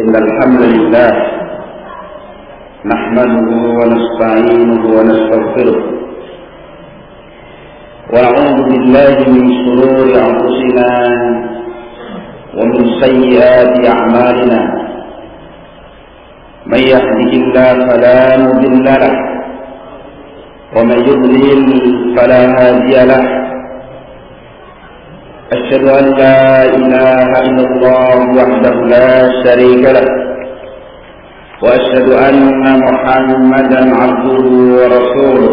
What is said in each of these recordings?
إن الحمد لله نحمده ونستعينه ونستغفره ونعوذ بالله من شرور أنفسنا ومن سيئات أعمالنا من يهده الله فلا مضل له ومن يضلل فلا هادي له أشهد أن لا إله إلا الله وحده لا شريك له وأشهد أن محمدا عبده ورسوله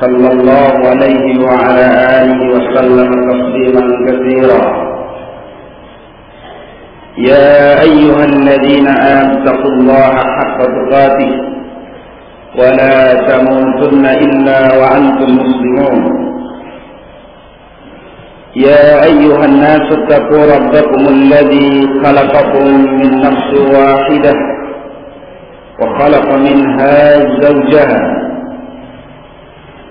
صلى الله عليه وعلى آله وسلم تسليما كثيرا يا أيها الذين آمنوا اتقوا الله حق تقاته ولا تموتن إلا وأنتم مسلمون يا أيها الناس اتقوا ربكم الذي خلقكم من نفس واحدة وخلق منها زوجها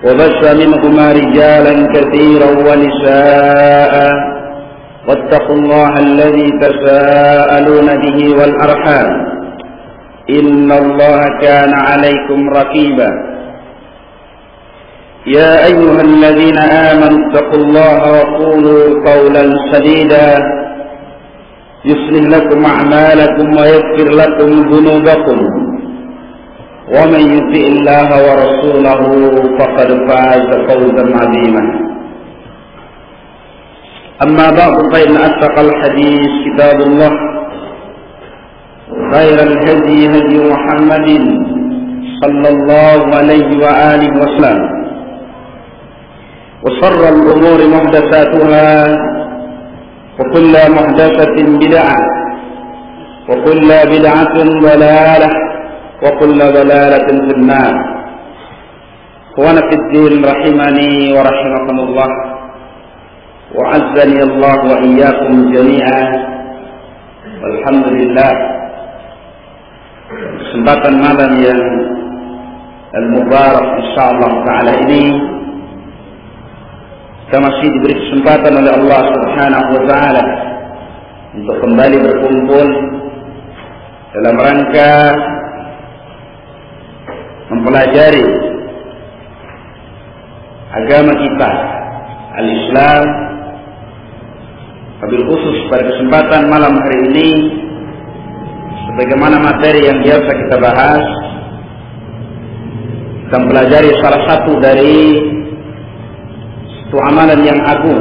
وبث منهما رجالا كثيرا ونساء واتقوا الله الذي تساءلون به والأرحام إن الله كان عليكم رقيبا يا أيها الذين آمنوا اتقوا الله وقولوا قولا سديدا يصلح لكم أعمالكم ويغفر لكم ذنوبكم ومن يطع الله ورسوله فقد فاز فوزا عظيما أما بعد فإن أصدق الحديث كتاب الله خير الهدي هدي محمد صلى الله عليه وآله وسلم وشر الأمور محدثاتها وكل محدثة بدعة وكل بدعة ضلالة وكل ضلالة في النار. إخواني في الدين رحمني ورحمكم الله وعزني الله وإياكم جميعا والحمد لله. Kesempatan malam yang al-mubarak insyaallah taala ini kita masih diberi kesempatan oleh Allah Subhanahu wa Ta'ala untuk kembali berkumpul dalam rangka mempelajari agama kita al-Islam, wabil khusus pada kesempatan malam hari ini sebagaimana materi yang biasa kita bahas, kita mempelajari salah satu dari itu amalan yang agung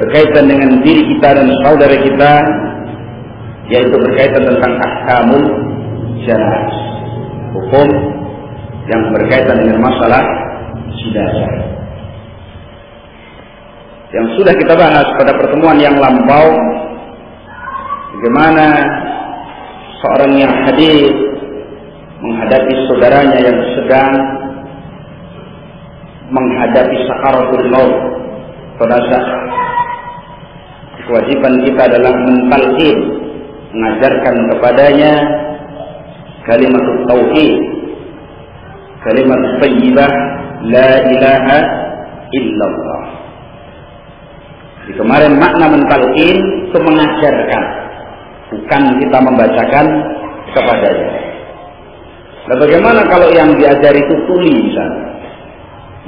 berkaitan dengan diri kita dan saudara kita, yaitu berkaitan tentang ahkamul janaah, hukum yang berkaitan dengan masalah jenazah. Yang sudah kita bahas pada pertemuan yang lampau, bagaimana seorang yang hadir menghadapi saudaranya yang sedang menghadapi sakaratul maut, jenazah. Kewajiban kita adalah mentalkin, mengajarkan kepadanya kalimat tauhid, kalimat thayyibah, la ilaha illallah. Jadi kemarin makna mentalkin itu mengajarkan, bukan kita membacakan kepadanya. Nah, bagaimana kalau yang diajari itu tuli misalnya?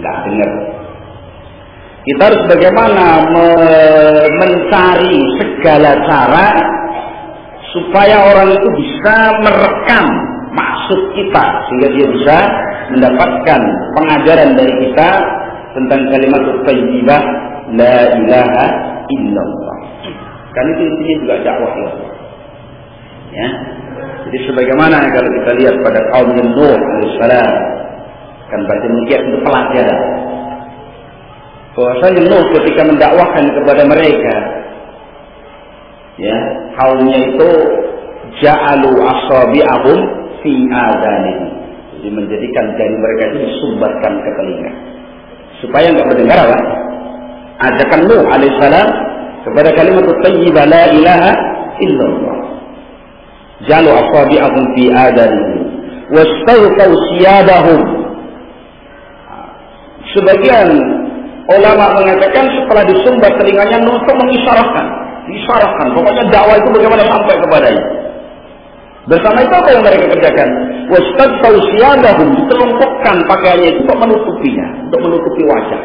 Tidak dengar. Kita harus bagaimana mencari segala cara supaya orang itu bisa merekam maksud kita, sehingga dia bisa mendapatkan pengajaran dari kita tentang kalimat thayyibah, la ilaha illallah. Kan itu intinya juga dakwah ya. Ya. Jadi sebagaimana kalau kita lihat pada kaum Nuh alaihi salam, kan baca mungkin untuk pelajaran bahwasanya Nuh ketika mendakwakan kepada mereka ya, kaumnya itu ja'alu asabi'ahum fi adhanihim, jadi menjadikan jari mereka itu disumbatkan ke telinga supaya enggak mendengar apa ajakan Nuh alaihissalam kepada kalimat thayyibah la ilaha illallah, ja'alu asabi'ahum fi adhanihim wastawqaw siyabahum. Sebagian ulama mengatakan setelah disumbat telinganya Nuh mengisyaratkan, disyarahkan. Pokoknya dakwah itu bagaimana sampai kepadanya. Bersama itu apa yang mereka kerjakan? Wastad tausiyanahum, ditelungkupkan pakaiannya itu untuk menutupinya, untuk menutupi wajah.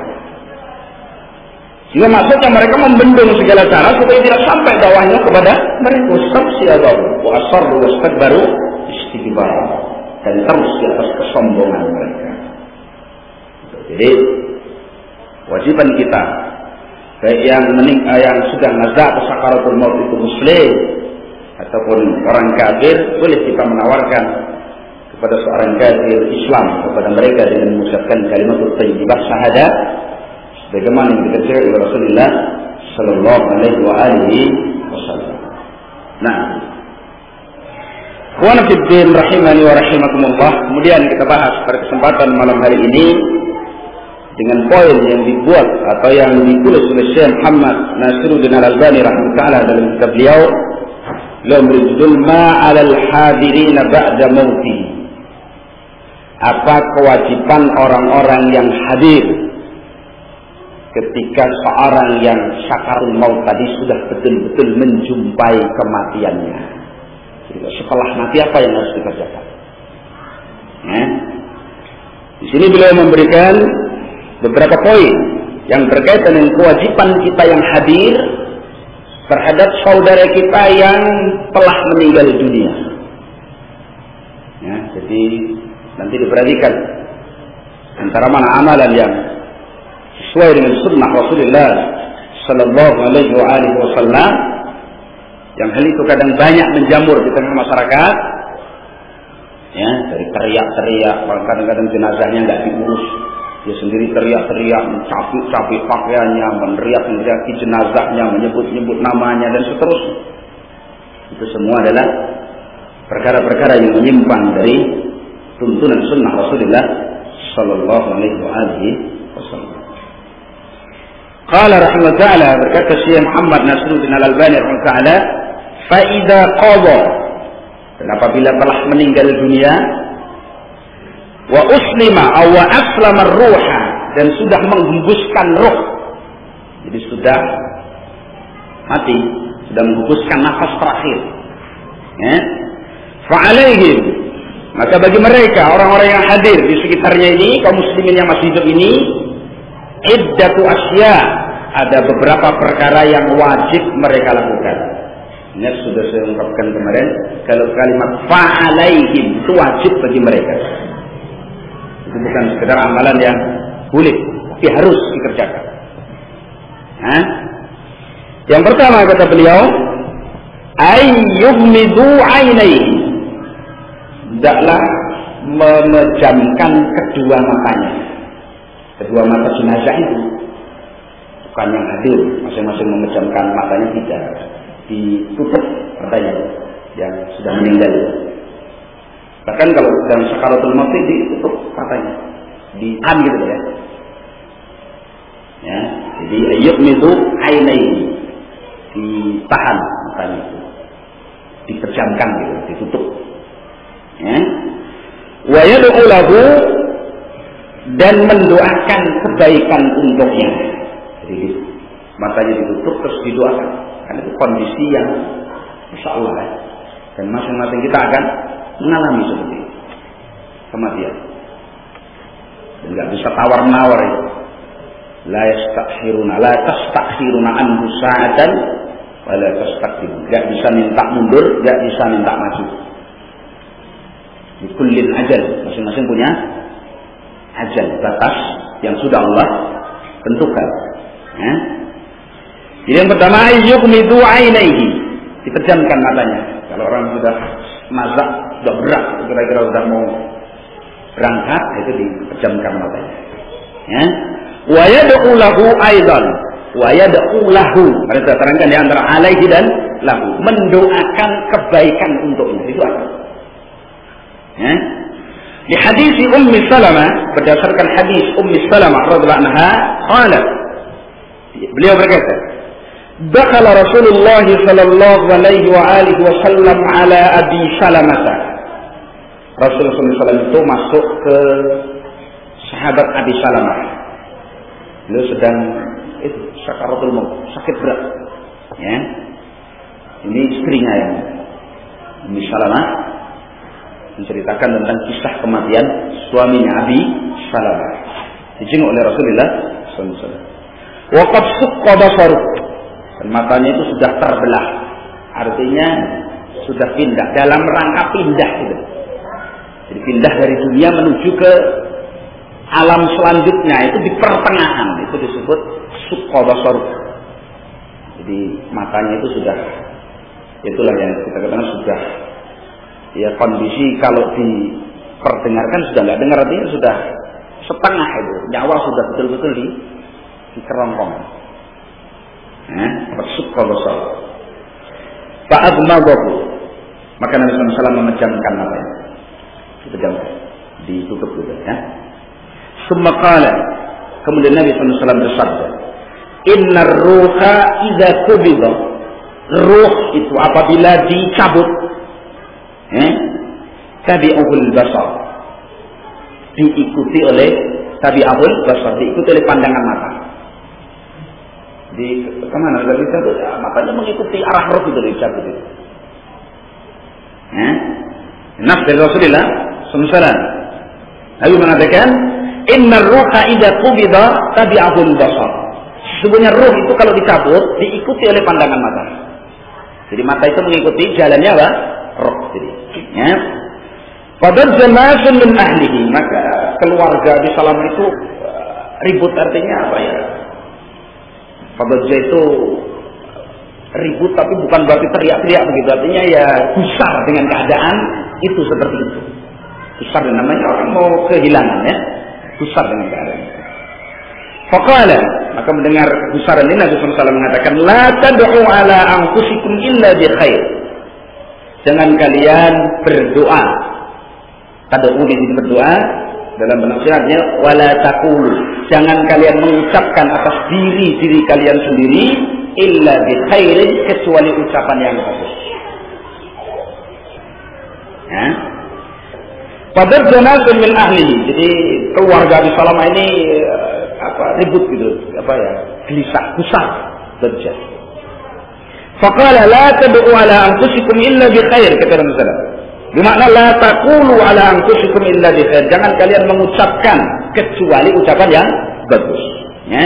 Sehingga maksudnya mereka membendung segala cara supaya tidak sampai dakwahnya kepada mereka. Wastad tausiyanahum, wasar wastad baru istighfar dan terus di atas kesombongan mereka. Jadi kewajiban kita baik yang sudah nazak atau sakaratul maut itu muslim ataupun orang kafir, boleh kita menawarkan kepada seorang kafir Islam kepada mereka dengan mengucapkan kalimat thayyibah syahadah sebagaimana yang dikatakan oleh Rasulullah Shallallaahu'alaihiwassalam. Nah, ikhwan fillah rahimani wa rahimakumullah, kemudian kita bahas pada kesempatan malam hari ini dengan poin yang dibuat atau yang ditulis oleh Syekh Muhammad Nashiruddin Al-Albani rahimahullah dalam kitab beliau Lam Yurdul Ma'ala Al-Hadirin Ba'da Mauti. Apa kewajiban orang-orang yang hadir ketika seorang yang sakarul maut tadi sudah betul-betul menjumpai kematiannya? Setelah mati apa yang harus dikerjakan? Di sini beliau memberikan beberapa poin yang berkaitan dengan kewajiban kita yang hadir terhadap saudara kita yang telah meninggal dunia. Jadi nanti diperhatikan antara mana amalan yang sesuai dengan sunnah Rasulullah Sallallahu Alaihi Wasallam, yang hal itu kadang banyak menjamur di tengah masyarakat, ya, dari teriak-teriak, kadang-kadang jenazahnya nggak diurus, dia sendiri teriak-teriak, mencapik-capik pakaiannya, meneriak-neriaki jenazahnya, menyebut-nyebut namanya dan seterusnya. Itu semua adalah perkara-perkara yang menyimpang dari tuntunan sunnah Rasulullah Shallallahu Alaihi Wasallam. Qala rahimahullah ta'ala, berkata Syekh Muhammad Nashiruddin Al-Albani rahimahullah ta'ala, faida qadha, dan apabila telah meninggal dunia, wa uslima aw wa aslama ruha, dan sudah menghembuskan ruh, jadi sudah mati, sudah menghembuskan nafas terakhir, ya, fa alaihim, maka bagi mereka orang-orang yang hadir di sekitarnya ini, kaum muslimin yang masih hidup ini, iddatu asya, ada beberapa perkara yang wajib mereka lakukan. Ini sudah saya ungkapkan kemarin, kalau kalimat fa'alaihim itu wajib bagi mereka. Itu bukan sekedar amalan yang boleh, tapi harus dikerjakan. Hah? Yang pertama kata beliau, ay yughmidu 'ainaihi, hendaklah memejamkan kedua matanya. Kedua mata jenazah itu, bukan yang hadir masing-masing memejamkan matanya, tidak, ditutup matanya yang sudah meninggal. Bahkan kalau dalam sakaratul maut ditutup matanya, ditahan gitu ya. Ya, jadi yughmidu 'ainaihi, ditahan matanya itu, dipejamkan gitu, ditutup. Ya, wa yad'u lahu, dan mendoakan kebaikan untuknya. Jadi matanya ditutup terus didoakan, karena itu kondisi yang insyaallah ya. Dan masing-masing kita akan mengalami seperti itu, kematian. Dan nggak bisa tawar-menawar itu. La yastakhiruna, la tastakhiruna anhu sa'atan, wa la tastakbirun. Nggak bisa minta mundur, nggak bisa minta maju. Di kullin ajal, masing-masing punya ajal, batas yang sudah Allah tentukan. Ya. Jadi yang pertama, yughmidu 'ainaihi, dipejamkan matanya. Kalau orang sudah mazak, sudah berat, kira-kira sudah mau berangkat, itu dipejamkan matanya. Ya. Wa yad'u lahu aidan, wa yad'u lahu, mereka terangkan di antara alaihi dan lahu, mendoakan kebaikan untuknya, itu apa? Ya. Di hadis Ummi Salamah, berdasarkan hadis Ummi Salamah radhiyallahu anha, qalat, beliau berkata, "Dakhala Rasulullah sallallahu alaihi wa alihi wasallam ala Abi Salamah." Rasulullah SAW itu masuk ke sahabat Abi Salamah. Beliau sedang sakaratul maut, sakit berat. Ya. Ini istrinya ya, Ummi Salamah, menceritakan tentang kisah kematian suaminya Abi Salamah. Dijenguk oleh Rasulullah SAW. Waqad suqqa basaruh, dan matanya itu sudah terbelah, artinya sudah pindah, dalam rangka pindah gitu. Jadi pindah dari dunia menuju ke alam selanjutnya, itu di pertengahan, itu disebut suqqa basaruh. Jadi matanya itu sudah, itulah yang kita katakan sudah, ya kondisi kalau diperdengarkan sudah nggak dengar, artinya sudah setengah itu, nyawa sudah betul-betul di kerongkong. Subhanallah. Fa'admabahu, maka Nabi SAW memejamkan matanya, dipejamkan, ditutup gitu ya. Sumaqala, kemudian Nabi SAW bersabda, innar ruha idza qubida, ruh itu apabila dicabut, tabi'ul basar, diikuti oleh tabi'ul basar, diikuti oleh pandangan mata. Di kemana lagi dicabut? Ya, matanya mengikuti arah roh itu dicabut. Nas dari Rasulullah SAW. Nabi mengatakan, inna ruha idza qubida tabi'ul basar. Sesungguhnya ruh itu kalau dicabut diikuti oleh pandangan mata. Jadi mata itu mengikuti jalannya apa? Roh. Jadi, ya. Pada jama'atun min ahlihi, maka keluarga Abi Salamah itu ribut, artinya apa ya? Fadajjah itu ribut, tapi bukan berarti teriak-teriak begitu, artinya ya gusar dengan keadaan itu, seperti itu. Gusar namanya orang mau kehilangan ya, gusar dengan keadaan. Faqala, maka mendengar gusaran ini Nabi sallallahu alaihi wasallam mengatakan, la tad'u ala anfusikum illa bi khair. Jangan kalian berdoa, tad'u di sini berdoa dalam penafsirannya wala taqulu, jangan kalian mengucapkan atas diri kalian sendiri illa bi khairin, kecuali ucapan yang bagus. Ya. Pada jenazah min ahli, jadi keluarga Abi Salamah ini apa ribut gitu, apa ya? Gelisah, gusar terjadi. Faqala la tad'u ala anfusikum illa bi khair, kata Nabi sallallahu. Bermakna la taqulu ala anfusikum illa bi khair, jangan kalian mengucapkan kecuali ucapan yang bagus, ya.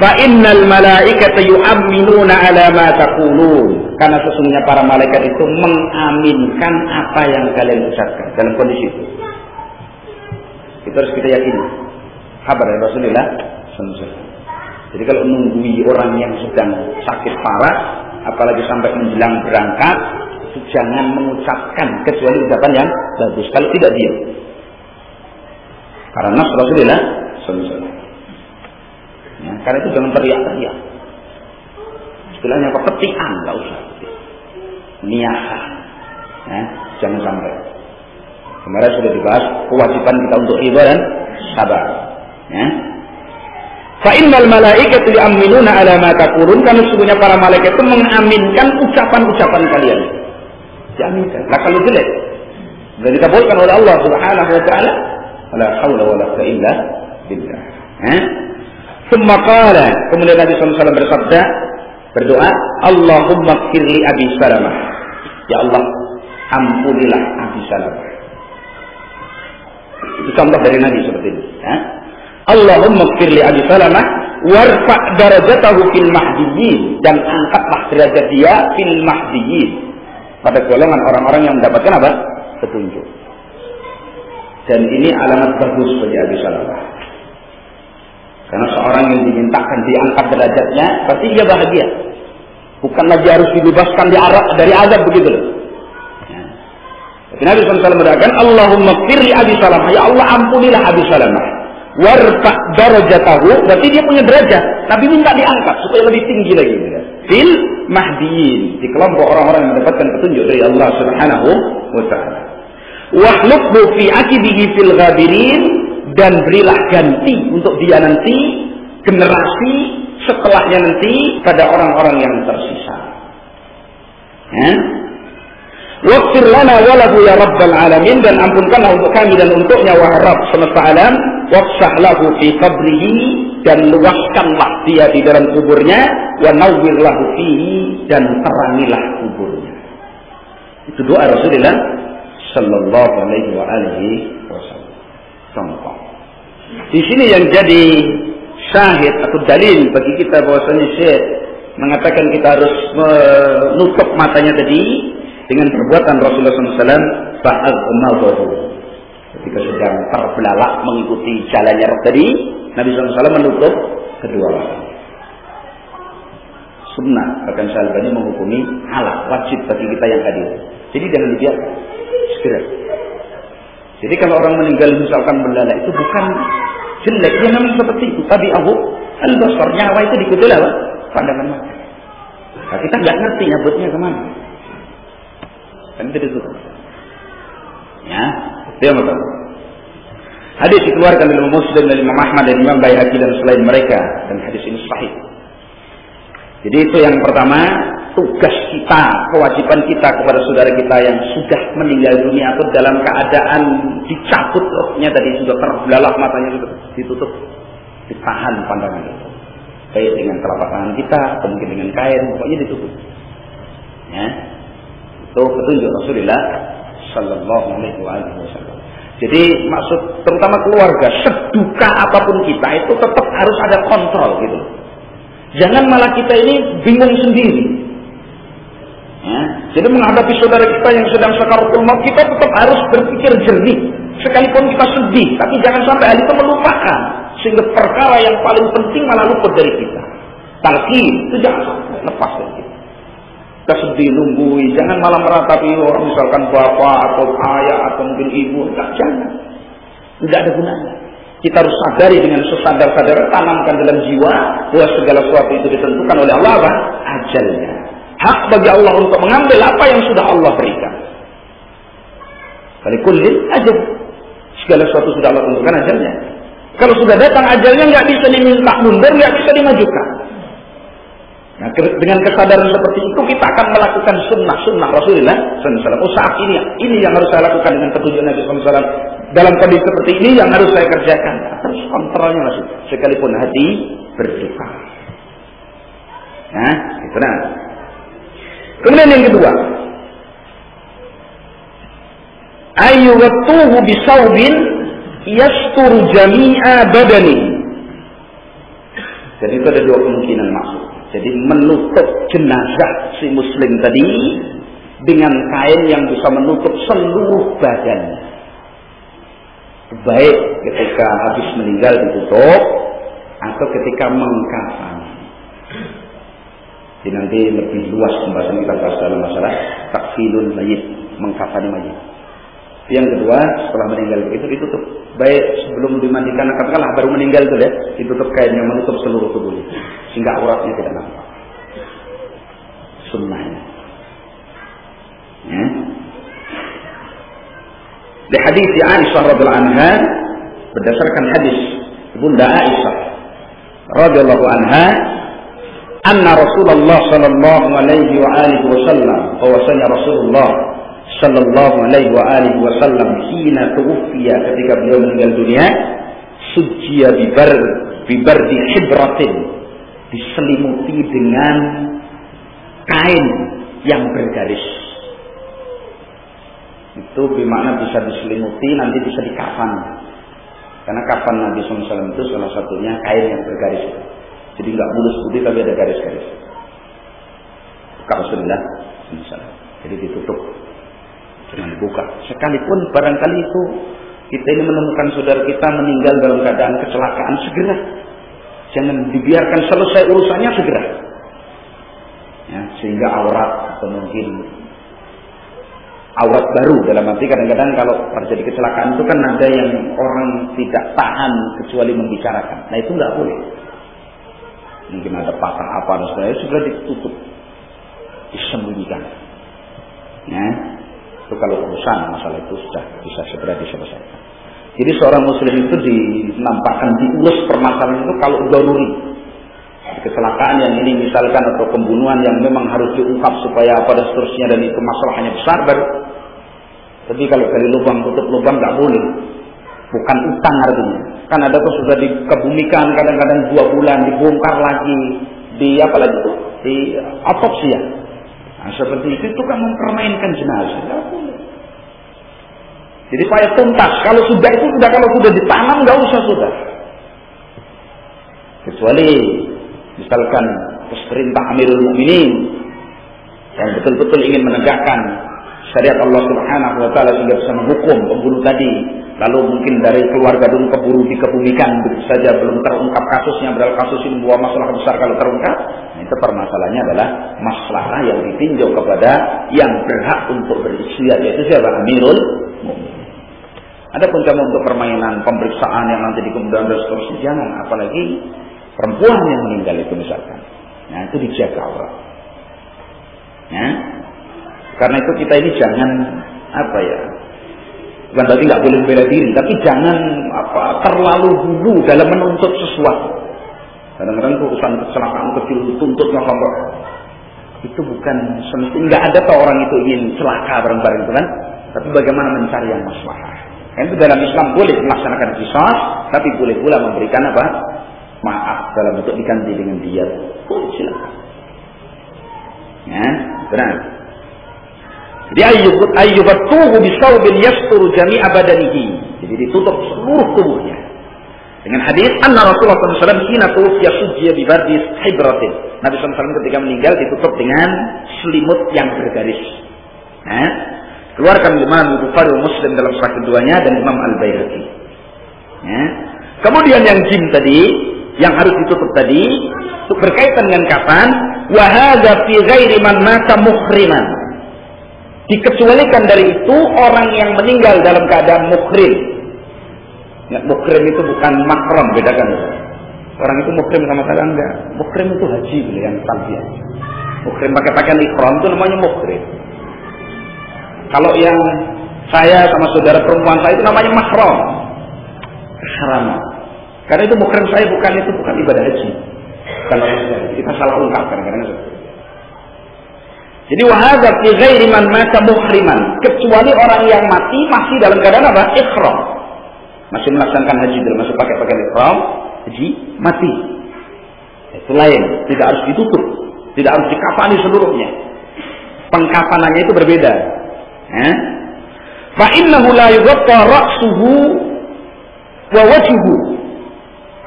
Fa innal malaikata yu'minuna ala ma taqulun, karena sesungguhnya para malaikat itu mengaminkan apa yang kalian ucapkan. Dalam kondisi itu harus kita yakini kabar dari Rasulullah SAW. Jadi kalau menunggui orang yang sedang sakit parah, apalagi sampai menjelang berangkat, jangan mengucapkan kecuali ucapan yang bagus, kalau tidak diam. Karena nas Rasulullah SAW. Ya, karena itu jangan teriak-teriak. Istilahnya apa? Petikan, nggak usah. Niyahah. Ya, jangan sampai. Kemarin sudah dibahas kewajiban kita untuk ibadah dan sabar. Ya. Fa'innal malaikatu yu'minuna ala ma taqulun, karena sesungguhnya para malaikat itu mengaminkan ucapan-ucapan kalian. Diaminkan. Lah kalau jelek, dan dikabulkan oleh Allah Subhanahu wa taala, la haula wala quwwata illa billah. Tsumma qala, kemudian Nabi sallallahu alaihi wasallam bersabda, berdoa, Allahumma ighfir li Abi Salamah. Ya Allah, ampunilah Abi Salamah. Itu contoh dari Nabi seperti ini, ya. Allahumma ighfir li Abi Salamah warfa' darajatahu fil mahdiyyin, dan angkatlah derajat dia fil mahdiyyin, pada golongan orang-orang yang mendapatkan apa? Petunjuk. Dan ini alamat bagus bagi Abi Salamah. Karena seorang yang dimintakan diangkat derajatnya, pasti dia bahagia. Bukan lagi harus dibebaskan dari azab begitu loh. Ya. Tapi Nabi SAW mengatakan, Allahumma firli Abi Salamah, ya Allah ampunilah Abi Salamah. Warfa' darajatahu, berarti dia punya derajat, tapi minta diangkat supaya lebih tinggi lagi. Fil mahdiin, di kelompok orang-orang yang mendapatkan petunjuk dari Allah Subhanahu wa taala. Wahlubhu fi aqibihi fil ghabirin, dan berilah ganti untuk dia nanti generasi setelahnya nanti pada orang-orang yang tersisa. Ya. Waghfir lana wa lahu ya rabbal alamin, dan ampunkanlah untuk kami dan untuknya wahai Rabb semesta alam, wafsah lahu fi qabrihi, dan luaskanlah dia di dalam kuburnya, wa nawwir lahu fihi, dan terangilah kuburnya. Itu doa Rasulullah Shallallahu Alaihi Wasallam. Contoh. Di sini yang jadi syahid atau dalil bagi kita bahwasanya syekh mengatakan kita harus menutup matanya tadi dengan perbuatan Rasulullah SAW ba'al umallahu. Ketika sedang terbelalak mengikuti jalannya tadi, Nabi SAW menutup kedua matanya. Sunnah, bahkan sahabatnya menghukumi halal, wajib bagi kita yang hadir. Jadi jangan dibiarkan, segera. Jadi kalau orang meninggal misalkan belalak itu bukan jelek, dia namanya seperti itu. Tapi aku al-basar, nyawa itu dikutil apa? Pandangan mata. Nah, kita nggak ngerti nyabutnya kemana. Dan itu ditutup. Ya, itu yang betul. Hadis dikeluarkan oleh Imam Muslim dan Imam Ahmad dan Imam Bayhaqi dan selain mereka, dan hadis ini sahih. Jadi itu yang pertama, tugas kita, kewajiban kita kepada saudara kita yang sudah meninggal dunia atau dalam keadaan dicabut rohnya tadi, sudah terbelalak matanya, sudah ditutup, ditahan pandangan itu, baik dengan telapak tangan kita atau mungkin dengan kain, pokoknya ditutup. Ya, itu petunjuk Rasulullah Shallallahu Alaihi Wasallam. Jadi maksud terutama keluarga, seduka apapun kita itu tetap harus ada kontrol gitu. Jangan malah kita ini bingung sendiri. Ya, jadi menghadapi saudara kita yang sedang sakaratul maut, kita tetap harus berpikir jernih. Sekalipun kita sedih, tapi jangan sampai hal itu melupakan, sehingga perkara yang paling penting malah luput dari kita. Talqin itu jangan sampai lepas dari kita. Kita sedih, nungguin, jangan malah meratapi orang misalkan bapak atau ayah atau mungkin ibu. Enggak, jangan. Tidak ada gunanya. Kita harus sadari dengan sesadar-sadar, tanamkan dalam jiwa bahwa segala sesuatu itu ditentukan oleh Allah apa? Ajalnya. Hak bagi Allah untuk mengambil apa yang sudah Allah berikan. Kalikullin ajal. Segala sesuatu sudah Allah tentukan ajalnya. Kalau sudah datang ajalnya, nggak bisa diminta mundur, nggak bisa dimajukan. Nah, dengan kesadaran seperti itu kita akan melakukan sunnah-sunnah Rasulullah SAW. Oh, saat ini yang harus saya lakukan dengan petunjuk Nabi SAW. Dalam kondisi seperti ini yang harus saya kerjakan. Terus kontrolnya masih, sekalipun hati berduka. Nah, itu nah. Kemudian yang kedua, ayyutuhu bisaubin yasturu jami'a badani. Jadi itu ada dua kemungkinan maksud. Jadi menutup jenazah si muslim tadi dengan kain yang bisa menutup seluruh badannya. Baik ketika habis meninggal ditutup atau ketika mengkafani. Jadi nanti lebih luas pembahasan kita dalam masalah takfilul mayit, mengkafani mayit. Yang kedua, setelah meninggal itu ditutup. Baik sebelum dimandikan, katakanlah baru meninggal itu ya, ditutup kainnya, menutup seluruh tubuhnya sehingga auratnya tidak nampak. Sunnahnya. Ya. Di hadis Aisyah radhiallahu anha, berdasarkan hadis Bunda Aisyah radhiallahu anha, anna Rasulullah sallallahu alaihi wa alihi wasallam, bahwasanya Rasulullah sallallahu alaihi wa alihi wasallam hina tuwfiya, ketika beliau meninggal dunia, sujjiya bibardi hibratin, diselimuti dengan kain yang bergaris. Itu bermakna bisa diselimuti, nanti bisa dikafan. Karena kafan Nabi SAW itu salah satunya kain yang bergaris. Jadi nggak mulus putih tapi ada garis-garis. Kalau sudah, jadi ditutup, jangan dibuka. Sekalipun barangkali itu kita ini menemukan saudara kita meninggal dalam keadaan kecelakaan, segera, jangan dibiarkan selesai urusannya segera. Ya, sehingga aurat atau mungkin aurat baru, dalam arti kadang-kadang kalau terjadi kecelakaan itu kan ada yang orang tidak tahan kecuali membicarakan. Nah itu nggak boleh. Mungkin ada patah apa dan sebagainya, segera ditutup, disembunyikan. Nah, itu kalau urusan masalah itu sudah bisa segera diselesaikan. Jadi seorang muslim itu dinampakkan diurus permasalahan itu kalau daruri. Kecelakaan yang ini misalkan atau pembunuhan yang memang harus diungkap supaya apa dan seterusnya, dan itu masalahnya besar baru. Tapi kalau kali lubang tutup lubang nggak boleh. bukan utang artinya. Kan ada tuh sudah dikebumikan, kadang-kadang 2 bulan dibongkar lagi, di apa lagi tuh, di otopsi ya. Nah, seperti itu kan mempermainkan jenazah. Jadi supaya tuntas. Kalau sudah itu sudah, kalau sudah ditanam nggak usah sudah. Kecuali misalkan perintah Amirul Mukminin yang betul-betul ingin menegakkan syariat Allah Subhanahu wa taala sehingga bisa menghukum pembunuh tadi, lalu mungkin dari keluarga dulu keburu dikebumikan begitu saja, belum terungkap kasusnya, padahal kasus ini buah masalah besar kalau terungkap. Nah, itu permasalahannya adalah masalah yang ditinjau kepada yang berhak untuk berikhtiar, yaitu siapa? Amirul Mukminin. Adapun kamu untuk permainan pemeriksaan yang nanti di kemudian restorasi, jangan, apalagi perempuan yang meninggal itu misalkan. Nah, itu dijaga aurat. Ya. Karena itu kita ini jangan apa ya? Bukan berarti nggak boleh bela diri, tapi jangan apa terlalu dulu dalam menuntut sesuatu. Kadang-kadang urusan kecelakaan kecil tuntutnya kelompok. Itu bukan semestinya, nggak ada tau orang itu ingin celaka bareng-bareng itu kan, tapi bagaimana mencari yang maslahah. Kan itu dalam Islam boleh melaksanakan qisas, tapi boleh pula memberikan apa? Maaf dalam bentuk diganti dengan diat. Oh, silakan. Ya, benar. Dia ayyubatuhu bisawbin yasturu jami'a badanihi. Jadi ditutup seluruh tubuhnya. Dengan hadis anna Rasulullah sallallahu alaihi wasallam hina tuwfiya sujjiya bi bardis hibratin. Nabi sallallahu alaihi wasallam ketika meninggal ditutup dengan selimut yang bergaris. Nah, keluarkan Imam Bukhari dan Muslim dalam sahih keduanya dan Imam Al-Bayhaqi. Ya. Kemudian yang jim tadi, yang harus ditutup tadi, berkaitan dengan kapan, wa hadza fi ghairi man mata muhriman. Dikecualikan dari itu orang yang meninggal dalam keadaan muhrim. Ya, muhrim itu bukan mahram, bedakan. Orang itu muhrim sama saja enggak. Muhrim itu haji yang talbiyah. Muhrim pakai pakaian ihram itu namanya muhrim. Kalau yang saya sama saudara perempuan saya itu namanya mahram. Ihram. Karena itu muhrim saya bukan, itu bukan ibadah haji. Kalau kita salah ungkap kadang-kadang. Jadi wahadza fi ghairi man mata muhriman, kecuali orang yang mati masih dalam keadaan apa? Ihram. Masih melaksanakan haji, masih pakai pakaian ihram, haji mati. Itu lain, tidak harus ditutup, tidak harus dikafani seluruhnya. Pengkafanannya itu berbeda. Fa innahu la yughta ra'suhu wa wajhuhu.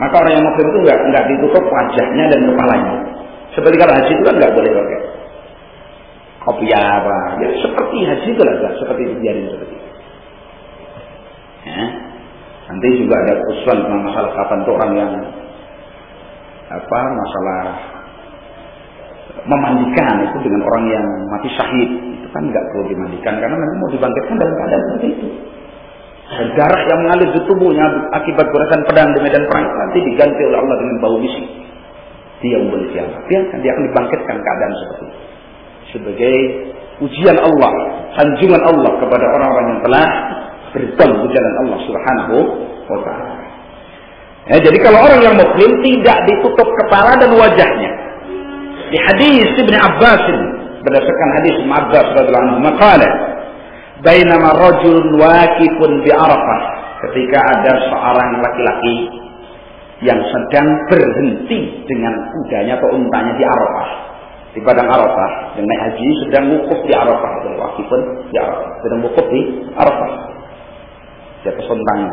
Maka orang yang muhrim itu enggak ditutup wajahnya dan kepalanya. Seperti kalau haji itu kan enggak boleh pakai kopiah apa. Ya seperti haji itu lah, seperti dibiarin seperti itu. Ya. Nanti juga ada usulan tentang masalah kapan itu orang yang apa masalah memandikan itu dengan orang yang mati syahid itu kan enggak perlu dimandikan karena memang mau dibangkitkan dalam keadaan seperti itu. Dan darah yang mengalir di tubuhnya akibat goresan pedang di medan perang nanti diganti oleh Allah dengan bau misi. Dia membeli siapa? Dia akan dibangkitkan keadaan seperti itu. Sebagai ujian Allah, sanjungan Allah kepada orang-orang yang telah bertemu di jalan Allah Subhanahu wa ta'ala. Ya, jadi kalau orang yang muslim tidak ditutup kepala dan wajahnya. Di hadis Ibnu Abbas, berdasarkan hadis Ibnu Abbas radhiyallahu anhu, maqala bainama rajulun waqifun bi Arafah, ketika ada seorang laki-laki yang sedang berhenti dengan kudanya atau untanya di Arafah, di padang Arafah, yang naik haji sedang wukuf di Arafah, waqifun bi Arafah, sedang wukuf di Arafah di atas untanya.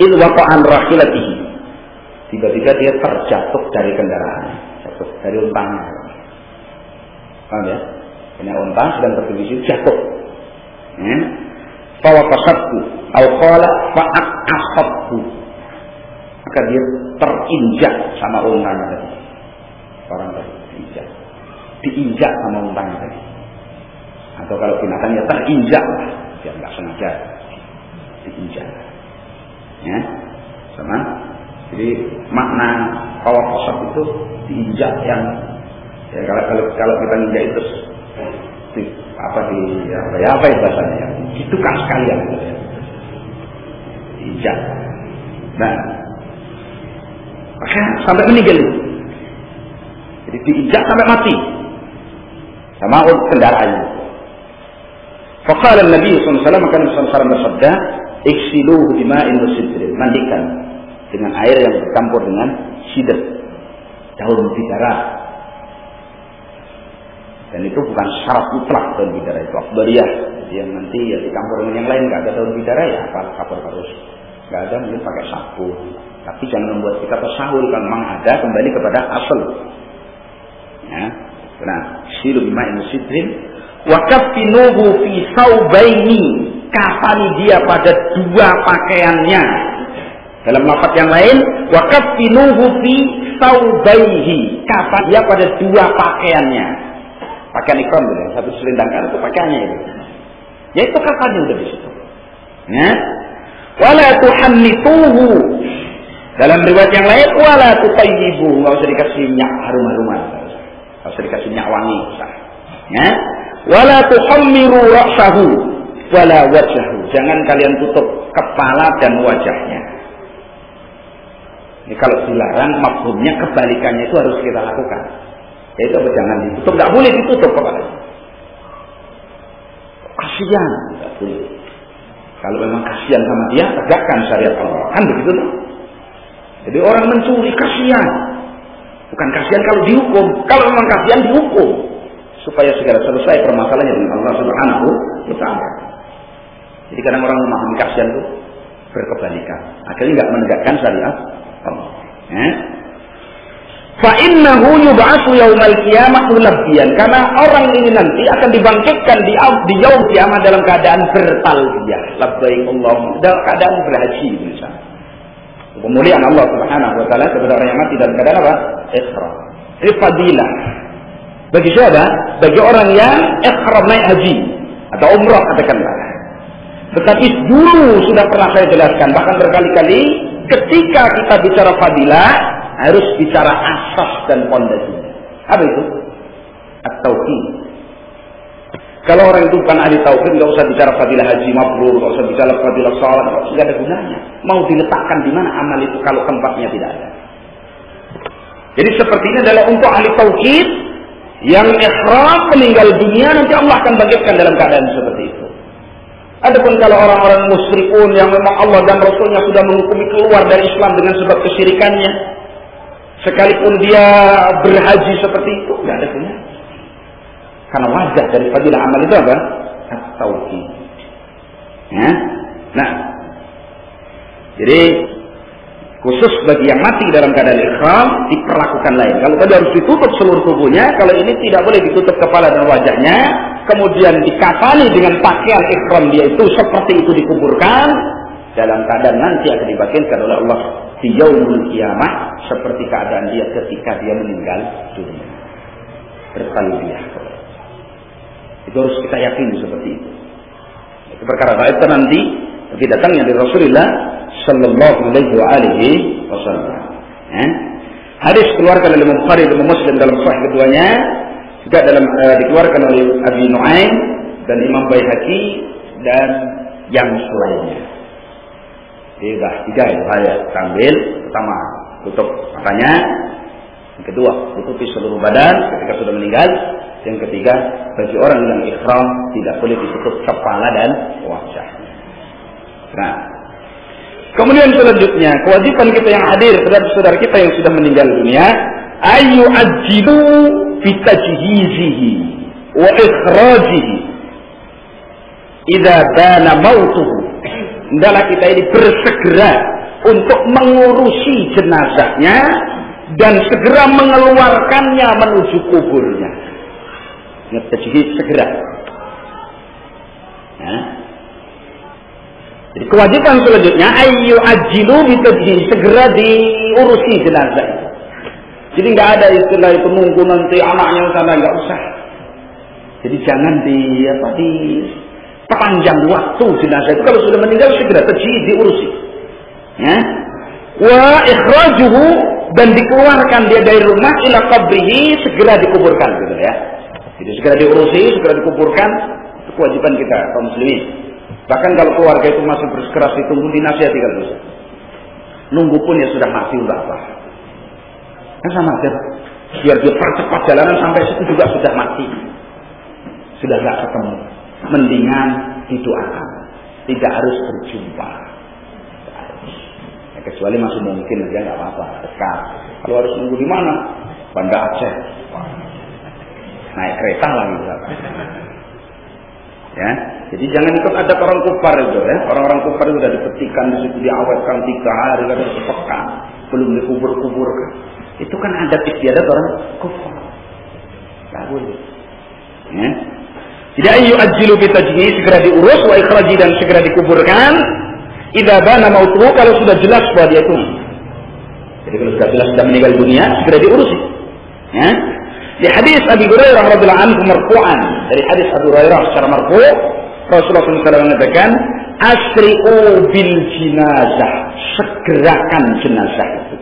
Idh waqa'a an rahilatihi, tiba-tiba dia terjatuh dari kendaraan, jatuh dari untanya. Paham ya? Karena unta sedang tertuju jatuh. Fawaqasathu aw qala fa'aqasathu. Maka dia terinjak sama untanya tadi. Orang tadi diinjak. Diinjak sama untanya tadi. Atau kalau binatangnya terinjak lah, dia enggak sengaja diinjak. Ya. Sama. Jadi makna fawaqasathu itu diinjak yang ya, kalau kita injak itu apa ya bahasanya ya, itu kan sekalian injak. Nah, maka sampai meninggal, jadi diinjak sampai mati sama kendaraannya. Faqala Nabi sallallahu alaihi wasallam, maka Nabi sallallahu alaihi wasallam bersabda, Iksiluhu bima'in wasidrin, mandikan dengan air yang bercampur dengan sidr, daun bidara. Dan itu bukan syarat mutlak daun bidara itu akbariyah. Jadi yang nanti ya dicampur dengan yang lain, nggak ada daun bidara ya kapur terus, nggak ada mungkin pakai sabun. Tapi jangan membuat kita tersahul, kalau memang ada kembali kepada asal. Ya, nah, siru bima'in wasidrin. Wakafinuhu fi saubaini, kafani dia pada dua pakaiannya. Dalam lafaz yang lain, wakafinuhu fi saubaihi, kafani dia pada dua pakaiannya. Pakaian ikram itu, satu selendang kain itu pakaiannya itu. Ya itu kafani udah di situ. Ya. Wala tuhammituhu. Dalam riwayat yang lain, wala tutayyibuhu, enggak usah dikasih minyak harum-haruman. Enggak usah dikasih minyak wangi, usah. Ya. Wala tuhammiru ra'sahu wala wajhahu, jangan kalian tutup kepala dan wajahnya. Ini kalau dilarang maksudnya kebalikannya itu harus kita lakukan, yaitu jangan ditutup, nggak boleh ditutup kepala, kasihan, nggak boleh. Kalau memang kasihan sama dia, tegakkan syariat Allah, kan begitu tuh. Jadi orang mencuri kasihan, bukan kasihan kalau dihukum. Kalau memang kasihan dihukum supaya segera selesai permasalahannya dengan Allah Subhanahu wa Ta'ala. Jadi kadang orang memahami kasihan itu berkebalikan, akhirnya nggak menegakkan syariat Allah. Fa innahu yub'atsu yaumal qiyamah mulabbiyan, karena orang ini nanti akan dibangkitkan di yaum kiamat dalam keadaan bertalbiyah, labbaik Allahumma, dalam keadaan berhaji misalnya. Kemuliaan Allah Subhanahu wa Ta'ala kepada orang yang mati dalam keadaan apa? Ihram. Fadilah. Bagi siapa? Bagi orang yang ihram naik haji atau umrah katakanlah. Tetapi dulu sudah pernah saya jelaskan, bahkan berkali-kali, ketika kita bicara fadilah harus bicara asas dan fondasi. Apa itu? At-tauhid. Kalau orang itu bukan ahli tauhid, nggak usah bicara fadilah haji mabrur, nggak usah bicara fadilah salat, nggak ada gunanya. Mau diletakkan di mana amal itu kalau tempatnya tidak ada? Jadi sepertinya adalah untuk ahli tauhid yang ihram meninggal dunia, nanti Allah akan bangkitkan dalam keadaan seperti itu. Adapun kalau orang-orang musyrikun yang memang Allah dan Rasulnya sudah menghukumi keluar dari Islam dengan sebab kesyirikannya, sekalipun dia berhaji seperti itu, nggak ada gunanya. Karena wajah dari fadilah amal itu apa? At-tauhid. Ya? Nah, jadi khusus bagi yang mati dalam keadaan ihram diperlakukan lain. Kalau tadi harus ditutup seluruh tubuhnya, kalau ini tidak boleh ditutup kepala dan wajahnya, kemudian dikafani dengan pakaian ihram dia itu, seperti itu dikuburkan dalam keadaan nanti akan dibangkitkan oleh Allah di yaumul qiyamah seperti keadaan dia ketika dia meninggal dunia. Bertalbiyah. Itu harus kita yakini seperti itu. Itu perkara gaib nanti tapi datangnya dari Rasulullah Shallallaahu'alaihiwassalam. Hadis dikeluarkan oleh Imam Bukhari dan Imam Muslim dalam sahih keduanya, juga dalam dikeluarkan oleh Abi Nuaim dan Imam Bayhaqi dan yang selainnya. Jadi sudah tiga yang saya ambil. Pertama, tutup matanya. Yang kedua, tutupi seluruh badan ketika sudah meninggal. Yang ketiga, bagi orang yang ihram tidak boleh ditutup kepala dan wajahnya. Nah, kemudian selanjutnya kewajiban kita yang hadir terhadap saudara kita yang sudah meninggal dunia, ayu ajibu bitajhizihi wa ikhrajihi idza bana mautuhu. Hendaklah kita ini bersegera untuk mengurusi jenazahnya dan segera mengeluarkannya menuju kuburnya. Tajhiz segera. Nah, jadi kewajiban selanjutnya ayu ajilu bitajhiz, segera diurusi jenazah. Jadi nggak ada istilah itu nunggu nanti anaknya sana, nggak usah. Jadi jangan diperpanjang waktu jenazah itu. Kalau sudah meninggal segera tajhiz diurusi. Ya. Wa ikhrajuhu, dan dikeluarkan dia dari rumah ila qabrihi, segera dikuburkan gitu ya. Jadi segera diurusi, segera dikuburkan, itu kewajiban kita kaum muslimin. Bahkan kalau keluarga itu masih bersikeras ditunggu dinasihati kalau bisa. Nunggu pun ya sudah mati udah apa. Kan sama aja. Biar dia percepat jalanan sampai situ juga sudah mati. Sudah nggak ketemu. Mendingan didoakan. tidak harus berjumpa. Ya, kecuali masih mungkin dia nggak apa-apa dekat. Kalau harus nunggu di mana? Bandar Aceh. Naik kereta lagi misalkan. Ya, jadi jangan ikut ada orang kufar itu ya. Orang-orang kufar itu sudah dipetikan di situ, diawetkan 3 hari, kadang sepekan, belum dikubur-kuburkan. Itu kan adat istiadat orang kufar. Enggak boleh. Ya. Jadi ayu ajilu bitajnihi, segera diurus, wa ikhraji, dan segera dikuburkan. Idza bana mautuhu, kalau sudah jelas bahwa dia itu. Jadi kalau sudah jelas sudah meninggal dunia, segera diurus. Ya. Di hadis Abi Hurairah radhiyallahu anhu marfu'an, dari hadis Abu Hurairah secara marfu, Rasulullah sallallahu alaihi wasallam mengatakan, "Asri'u bil jinazah", segerakan jenazah itu.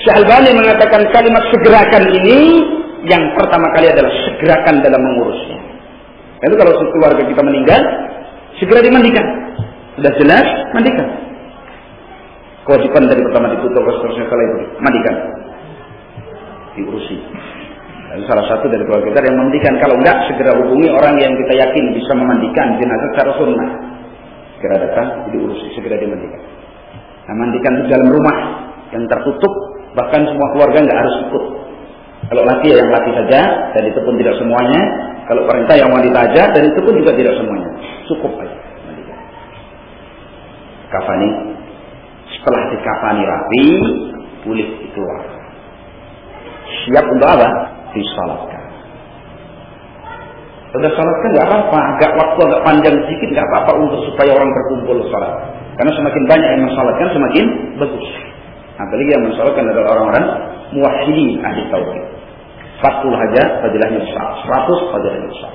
Syekh Al-Albani mengatakan kalimat segerakan ini yang pertama kali adalah segerakan dalam mengurusnya. Lalu kalau keluarga kita meninggal, segera dimandikan. Sudah jelas, mandikan. Kewajiban dari pertama ditutup, seterusnya setelah itu mandikan, diurusi. Dan salah satu dari keluarga kita yang memandikan, kalau enggak segera hubungi orang yang kita yakin bisa memandikan jenazah secara sunnah. Segera datang, diurusi, segera dimandikan. Nah, mandikan di dalam rumah yang tertutup, bahkan semua keluarga enggak harus ikut. Kalau laki yang laki saja, dan itu pun tidak semuanya. Kalau perintah yang wanita saja, dan itu pun juga tidak semuanya. Cukup aja mandikan. Kafani, setelah dikafani rapi, boleh keluar. Siap untuk apa? Disalatkan. Sudah salatkan nggak apa-apa, agak waktu agak panjang sedikit nggak apa-apa untuk supaya orang berkumpul salat. Karena semakin banyak yang mensalatkan semakin bagus. Apalagi yang mensalatkan adalah orang-orang muwahhidin ahli tauhid. 40 saja fadilahnya besar, 100 fadilahnya besar.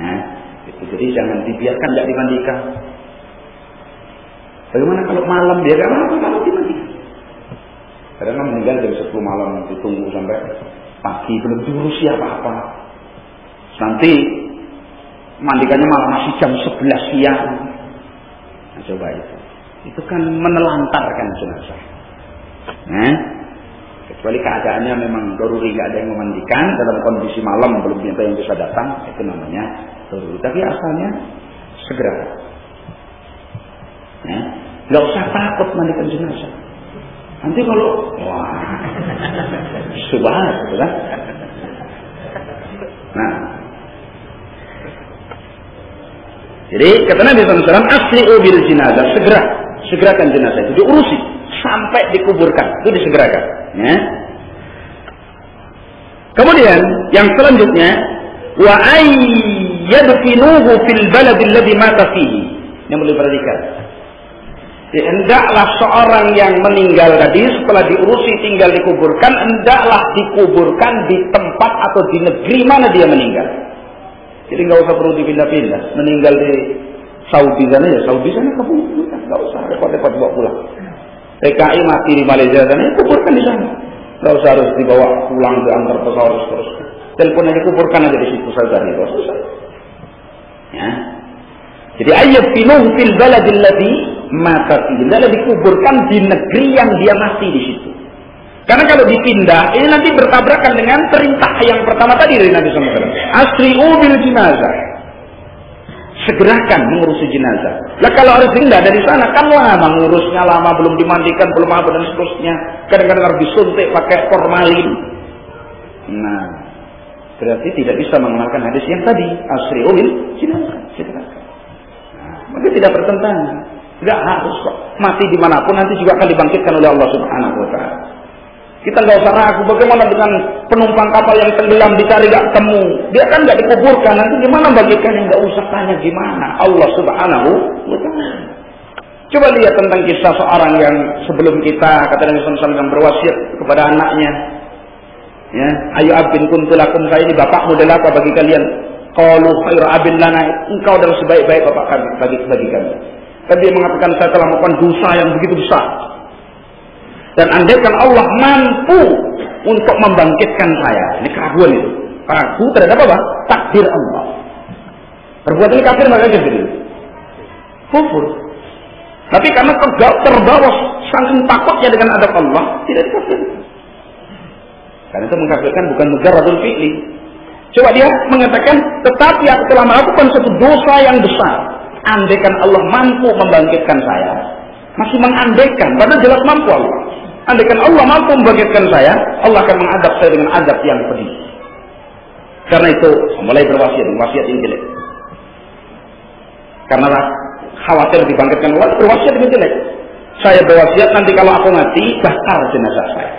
Nah, itu jadi jangan dibiarkan nggak dimandikan. Bagaimana kalau malam dia nggak apa-apa kalau dimandikan? Karena meninggal dari 10 malam ditunggu sampai pagi belum diurusi apa-apa. Nanti mandikannya malah masih jam 11 siang. Nah, coba itu. Itu kan menelantarkan jenazah. Nah, kecuali keadaannya memang daruri nggak ada yang memandikan dalam kondisi malam belum ada yang bisa datang, itu namanya daruri. Tapi asalnya segera. Nah, nggak usah takut mandikan jenazah. Nanti kalau wah subhanallah, kan? Nah, jadi kata Nabi Sallallahu Alaihi Wasallam, asli'u bil jenazah, segera, segerakan jenazah itu diurusi sampai dikuburkan, itu disegerakan. Ya. Kemudian yang selanjutnya, wa ayyadfinuhu fil balad alladhi mata fihi. Ini boleh perhatikan. Hendaklah seorang yang meninggal tadi setelah diurusi tinggal dikuburkan, hendaklah dikuburkan di tempat atau di negeri mana dia meninggal. Jadi nggak usah perlu dipindah-pindah. Meninggal di Saudi sana ya Saudi sana, kuburkan, nggak usah repot-repot bawa pulang. PKI mati di Malaysia sana, ya kuburkan di sana, nggak usah harus dibawa pulang diantar pesawat terus. Telepon aja, kuburkan aja di situ saja, nggak usah. Ya. Jadi ayat finuh fil baladil ladzi maka tidaklah dikuburkan di negeri yang dia mati di situ. Karena kalau dipindah, ini nanti bertabrakan dengan perintah yang pertama tadi dari Nabi Sallallahu Alaihi Wasallam. Asri'u bil jenazah, segerakan mengurusi jenazah. Lah kalau harus pindah dari sana, kan lama ngurusnya, lama belum dimandikan, belum apa dan seterusnya. Kadang-kadang harus disuntik pakai formalin. Nah, berarti tidak bisa mengamalkan hadis yang tadi. Asri'u bil jenazah, segerakan. Nah, maka tidak bertentangan. Enggak harus kok, mati dimanapun nanti juga akan dibangkitkan oleh Allah Subhanahu Wa Taala. Kita nggak usah ragu, bagaimana dengan penumpang kapal yang tenggelam dicari nggak ketemu, dia kan nggak dikuburkan, nanti gimana bangkitkannya? Nggak usah tanya gimana, Allah Subhanahu Wa Taala. Coba lihat tentang kisah seorang yang sebelum kita, kata Nabi SAW yang berwasiat kepada anaknya, ya, ayo abin kuntulakum, saya ini bapakmu adalah apa bagi kalian? Qalu khairu abin lana, engkau adalah sebaik-baik bapak kami bagi kami. Tadi dia mengatakan saya telah melakukan dosa yang begitu besar. Dan andaikan Allah mampu untuk membangkitkan saya. Ini keraguan itu. Ragu terhadap apa? Takdir Allah. Perbuatan ini kafir makanya jadi kufur. Tapi karena terbawa saking takutnya dengan adab Allah, tidak dikafirkan. Karena itu mengkafirkan bukan mujarradul fi'li, Coba dia mengatakan, tetapi aku telah melakukan satu dosa yang besar. Andaikan Allah mampu membangkitkan saya. Masih mengandaikan, padahal jelas mampu Allah. Andaikan Allah mampu membangkitkan saya, Allah akan mengadab saya dengan adab yang pedih. Karena itu mulai berwasiat, wasiat yang jelek. Karena khawatir dibangkitkan Allah, berwasiat yang jelek. Saya berwasiat nanti kalau aku mati, bakar jenazah saya.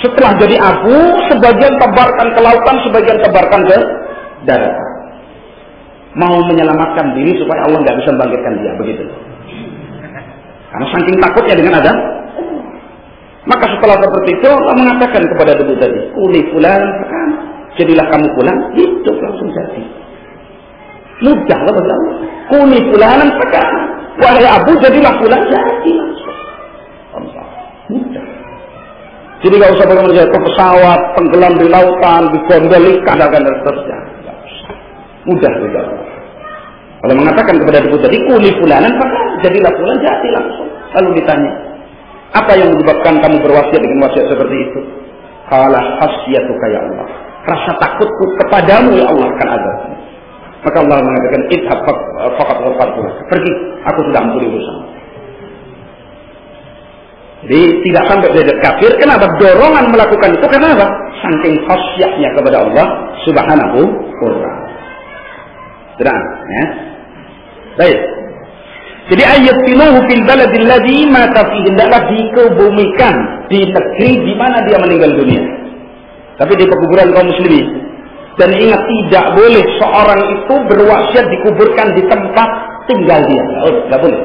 Setelah jadi abu, sebagian tebarkan ke lautan, sebagian tebarkan ke darat. Mau menyelamatkan diri supaya Allah nggak bisa membangkitkan dia, begitu. Karena saking takutnya dengan ada. Maka setelah seperti itu, Allah mengatakan kepada Abu tadi, kuni fulan, jadilah kamu fulan, itu langsung jadi. Mudah lah bagi Allah. Kuni fulan, wahai Abu, jadilah fulan, jadi langsung. Mudah. Jadi gak usah bagaimana ke pesawat, tenggelam di lautan, digondoli, kadang-kadang dan seterusnya. Mudah juga. Kalau mengatakan kepada Abu tadi, kuni fulanan, jadilah fulan, jadi langsung. Lalu ditanya, apa yang menyebabkan kamu berwasiat dengan wasiat seperti itu? Qala hasyatuka ya Allah. Rasa takutku kepadamu ya Allah akan ada. Maka Allah mengatakan idhab faqad ghafartu. Pergi, aku sudah ampuni dosamu. Jadi tidak sampai derajat kafir. Kenapa dorongan melakukan itu? Karena apa? Saking khasyatnya kepada Allah Subhanahu wa ta'ala. Terang, ya. Baik. Jadi ayat tiluhu fil baladil ladzi mata fihi, hendaklah dikebumikan di negeri di mana dia meninggal dunia. Tapi di pekuburan kaum muslimin. Dan ingat, tidak boleh seorang itu berwasiat dikuburkan di tempat tinggal dia. Enggak boleh.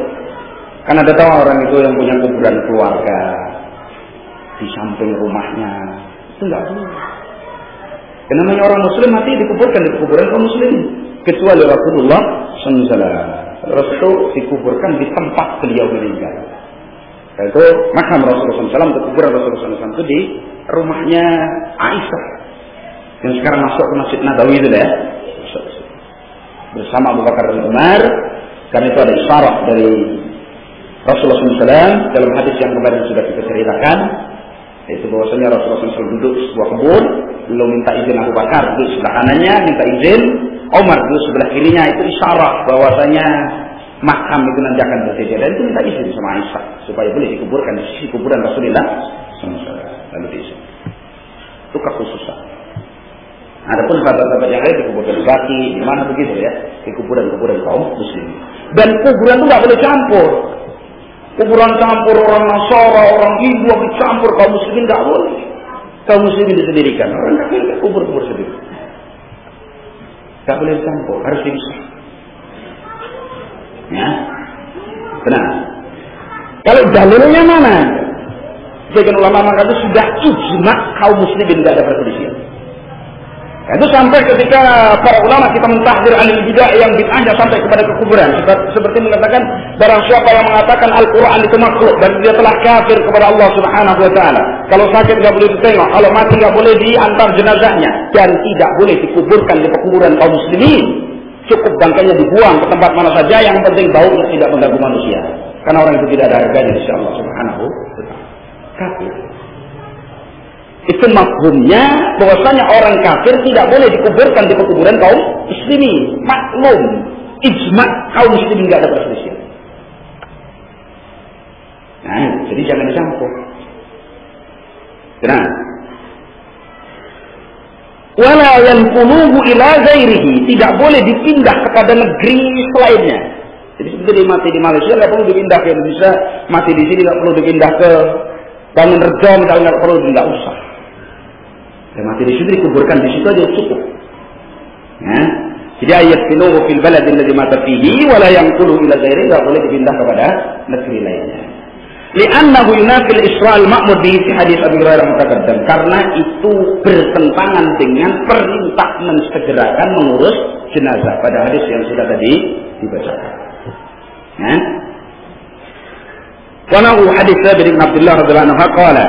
Karena ada tahu orang itu yang punya kuburan keluarga di samping rumahnya. Itu enggak boleh. Karena namanya orang muslim mati dikuburkan di pekuburan kaum muslimin, kecuali Rasulullah sallallahu alaihi wasallam. Rasul dikuburkan di tempat beliau meninggal. Itu makam Rasulullah SAW, kuburan Rasulullah SAW itu di rumahnya Aisyah yang sekarang masuk ke Masjid Nabawi itu ya, bersama Abu Bakar dan Umar. Karena itu ada isyarat dari Rasulullah SAW dalam hadis yang kemarin sudah kita ceritakan, yaitu bahwasanya Rasulullah SAW duduk di sebuah kebun, lalu minta izin Abu Bakar duduk sebelah kanannya, minta izin Umar duduk sebelah kirinya. Itu isyarat bahwasanya makam itu nanti akan bersedia, dan itu minta izin sama Aisyah supaya boleh dikuburkan di sisi kuburan Rasulullah SAW. Lalu diizin. Itu kekhususan. Adapun sahabat-sahabat yang lain dikuburkan lagi, di mana begitu ya, di kuburan-kuburan kaum muslimin. Dan kuburan itu nggak boleh campur. Kuburan campur orang Nasara, orang Hindu dicampur, kaum muslimin nggak boleh. Kaum muslimin disendirikan, orang kafir kubur-kubur sendiri. Tidak boleh campur, harus dipisah. Ya, benar. Kalau dalilnya mana? Sebagian ulama mengatakan itu sudah ijma kaum muslimin tidak ada perselisihan. Itu sampai ketika para ulama kita mentahdir ahli bidah yang bid'ahnya sampai kepada kekuburan, seperti mengatakan barang siapa yang mengatakan Al-Qur'an itu makhluk dan dia telah kafir kepada Allah Subhanahu wa taala. Kalau sakit enggak boleh ditengok, kalau mati enggak boleh diantar jenazahnya, dan tidak boleh dikuburkan di pekuburan kaum muslimin. Cukup bangkainya dibuang ke tempat mana saja, yang penting baunya tidak mengganggu manusia. Karena orang itu tidak ada harganya di sisi Allah Subhanahu wa taala. Kafir. Itu maklumnya bahwasanya orang kafir tidak boleh dikuburkan di pekuburan kaum muslimin. Maklum, ijma kaum muslimin tidak ada perselisihan. Nah, jadi jangan dicampur. Kenapa? Wala yanquluhu ila ghairihi, tidak boleh dipindah kepada negeri selainnya. Jadi seperti mati di Malaysia nggak perlu dipindah ke Indonesia, mati di sini nggak perlu dipindah ke Bangunrejo, misalnya nggak perlu, nggak usah. Ya, mati di situ dikuburkan di situ aja cukup. Ya. Jadi ayat filohu fil baladin ladzi mata fihi wa la yanqulu ila ghairihi, enggak boleh dipindah kepada negeri lainnya. Li'annahu yunafil isra'al ma'mud bi hadis Abi Hurairah mutaqaddam, karena itu bertentangan dengan perintah mensegerakan mengurus jenazah pada hadis yang sudah tadi dibacakan. Ya. Wanahu hadis Jabir bin Abdullah radhiyallahu anhu qala,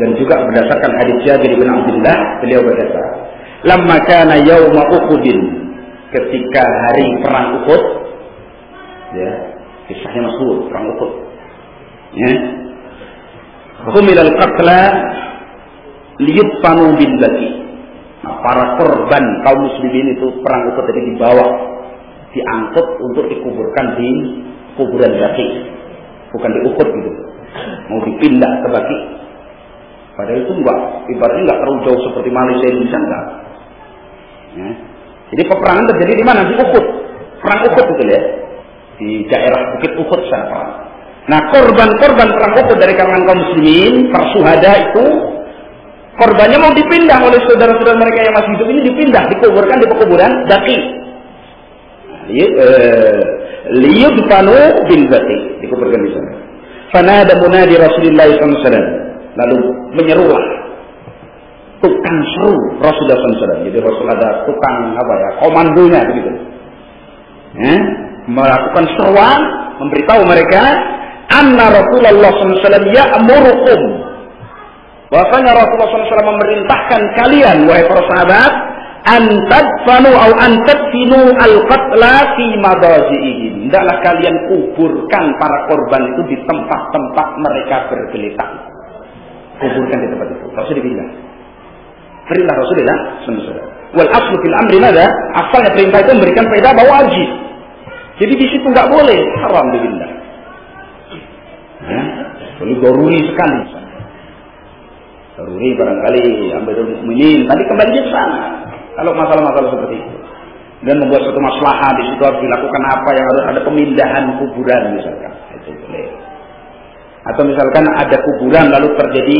dan juga berdasarkan hadis Jabir bin Abdullah beliau berkata, "Lamma kana yauma Uhudin," ketika hari perang Uhud, ya, kisahnya masyhur perang Uhud. Ya. "Humilal qatla liyutfanu billati. Nah, para korban kaum muslimin itu perang Uhud tadi dibawa, diangkut untuk dikuburkan di kuburan Baqi, bukan di Uhud gitu. Mau dipindah ke Baqi. Padahal itu enggak, ibaratnya enggak terlalu jauh seperti Malaysia Indonesia enggak. Ya. Jadi peperangan terjadi di mana? Di Uhud. Perang Uhud gitu ya. Di daerah Bukit Uhud sana perang. Nah, korban-korban perang Uhud dari kalangan kaum muslimin, para syuhada itu korbannya mau dipindah oleh saudara-saudara mereka yang masih hidup ini, dipindah, dikuburkan di pekuburan Baqi. Liyudfanu bil Baqi, dikuburkan di sana. Fanada munadi Rasulillah sallallahu alaihi wasallam. Lalu menyerulah tukang seru Rasulullah sallallahu alaihi wasallam. Jadi Rasul ada tukang apa ya, komandonya begitu. Melakukan seruan, memberitahu mereka anna Rasulullah sallallahu alaihi wasallam ya'murukum. Bahwasanya Rasulullah sallallahu alaihi wasallam memerintahkan kalian wahai para sahabat an tadfanu au an tadfinu al-qatla fi madaji'ihim. Hendaklah kalian kuburkan para korban itu di tempat-tempat mereka bergeletak. Kuburkan di tempat itu. Rasul bilang. Perintah Rasulullah sallallahu alaihi wasallam. Wal aslu fil amri madza? Asalnya perintah itu memberikan faedah bahwa wajib. Jadi di situ enggak boleh, haram dipindah. Ya, ini daruri sekali. Daruri barangkali Amirul Mukminin tadi kembali ke sana. Kalau masalah-masalah seperti itu dan membuat suatu maslahah di situ harus dilakukan apa yang harus ada pemindahan kuburan misalkan, itu boleh. Atau misalkan ada kuburan lalu terjadi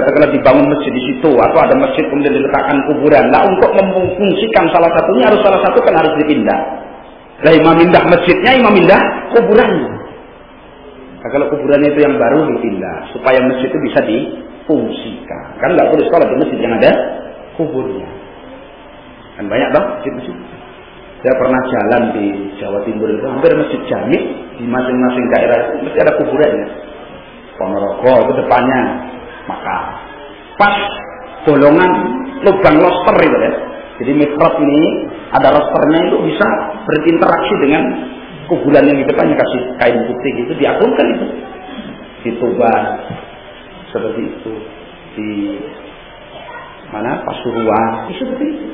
katakanlah dibangun masjid di situ atau ada masjid kemudian diletakkan kuburan. Nah untuk memfungsikan salah satunya harus salah satu kan harus dipindah. Nah imam pindah masjidnya, imam pindah kuburannya. Nah, kalau kuburannya itu yang baru dipindah supaya masjid itu bisa difungsikan. Kan nggak boleh sholat di masjid yang ada kuburnya. Kan banyak bang masjid-masjid. Saya pernah jalan di Jawa Timur itu hampir masjid jami di masing-masing daerah itu mesti ada kuburannya. Ponorogo itu depannya. Maka pas bolongan lubang roster itu ya. Jadi mikrot ini ada rosternya itu bisa berinteraksi dengan kuburan yang di depannya, kasih kain putih gitu diakunkan itu. Di Toba seperti itu, di mana Pasuruan itu seperti itu.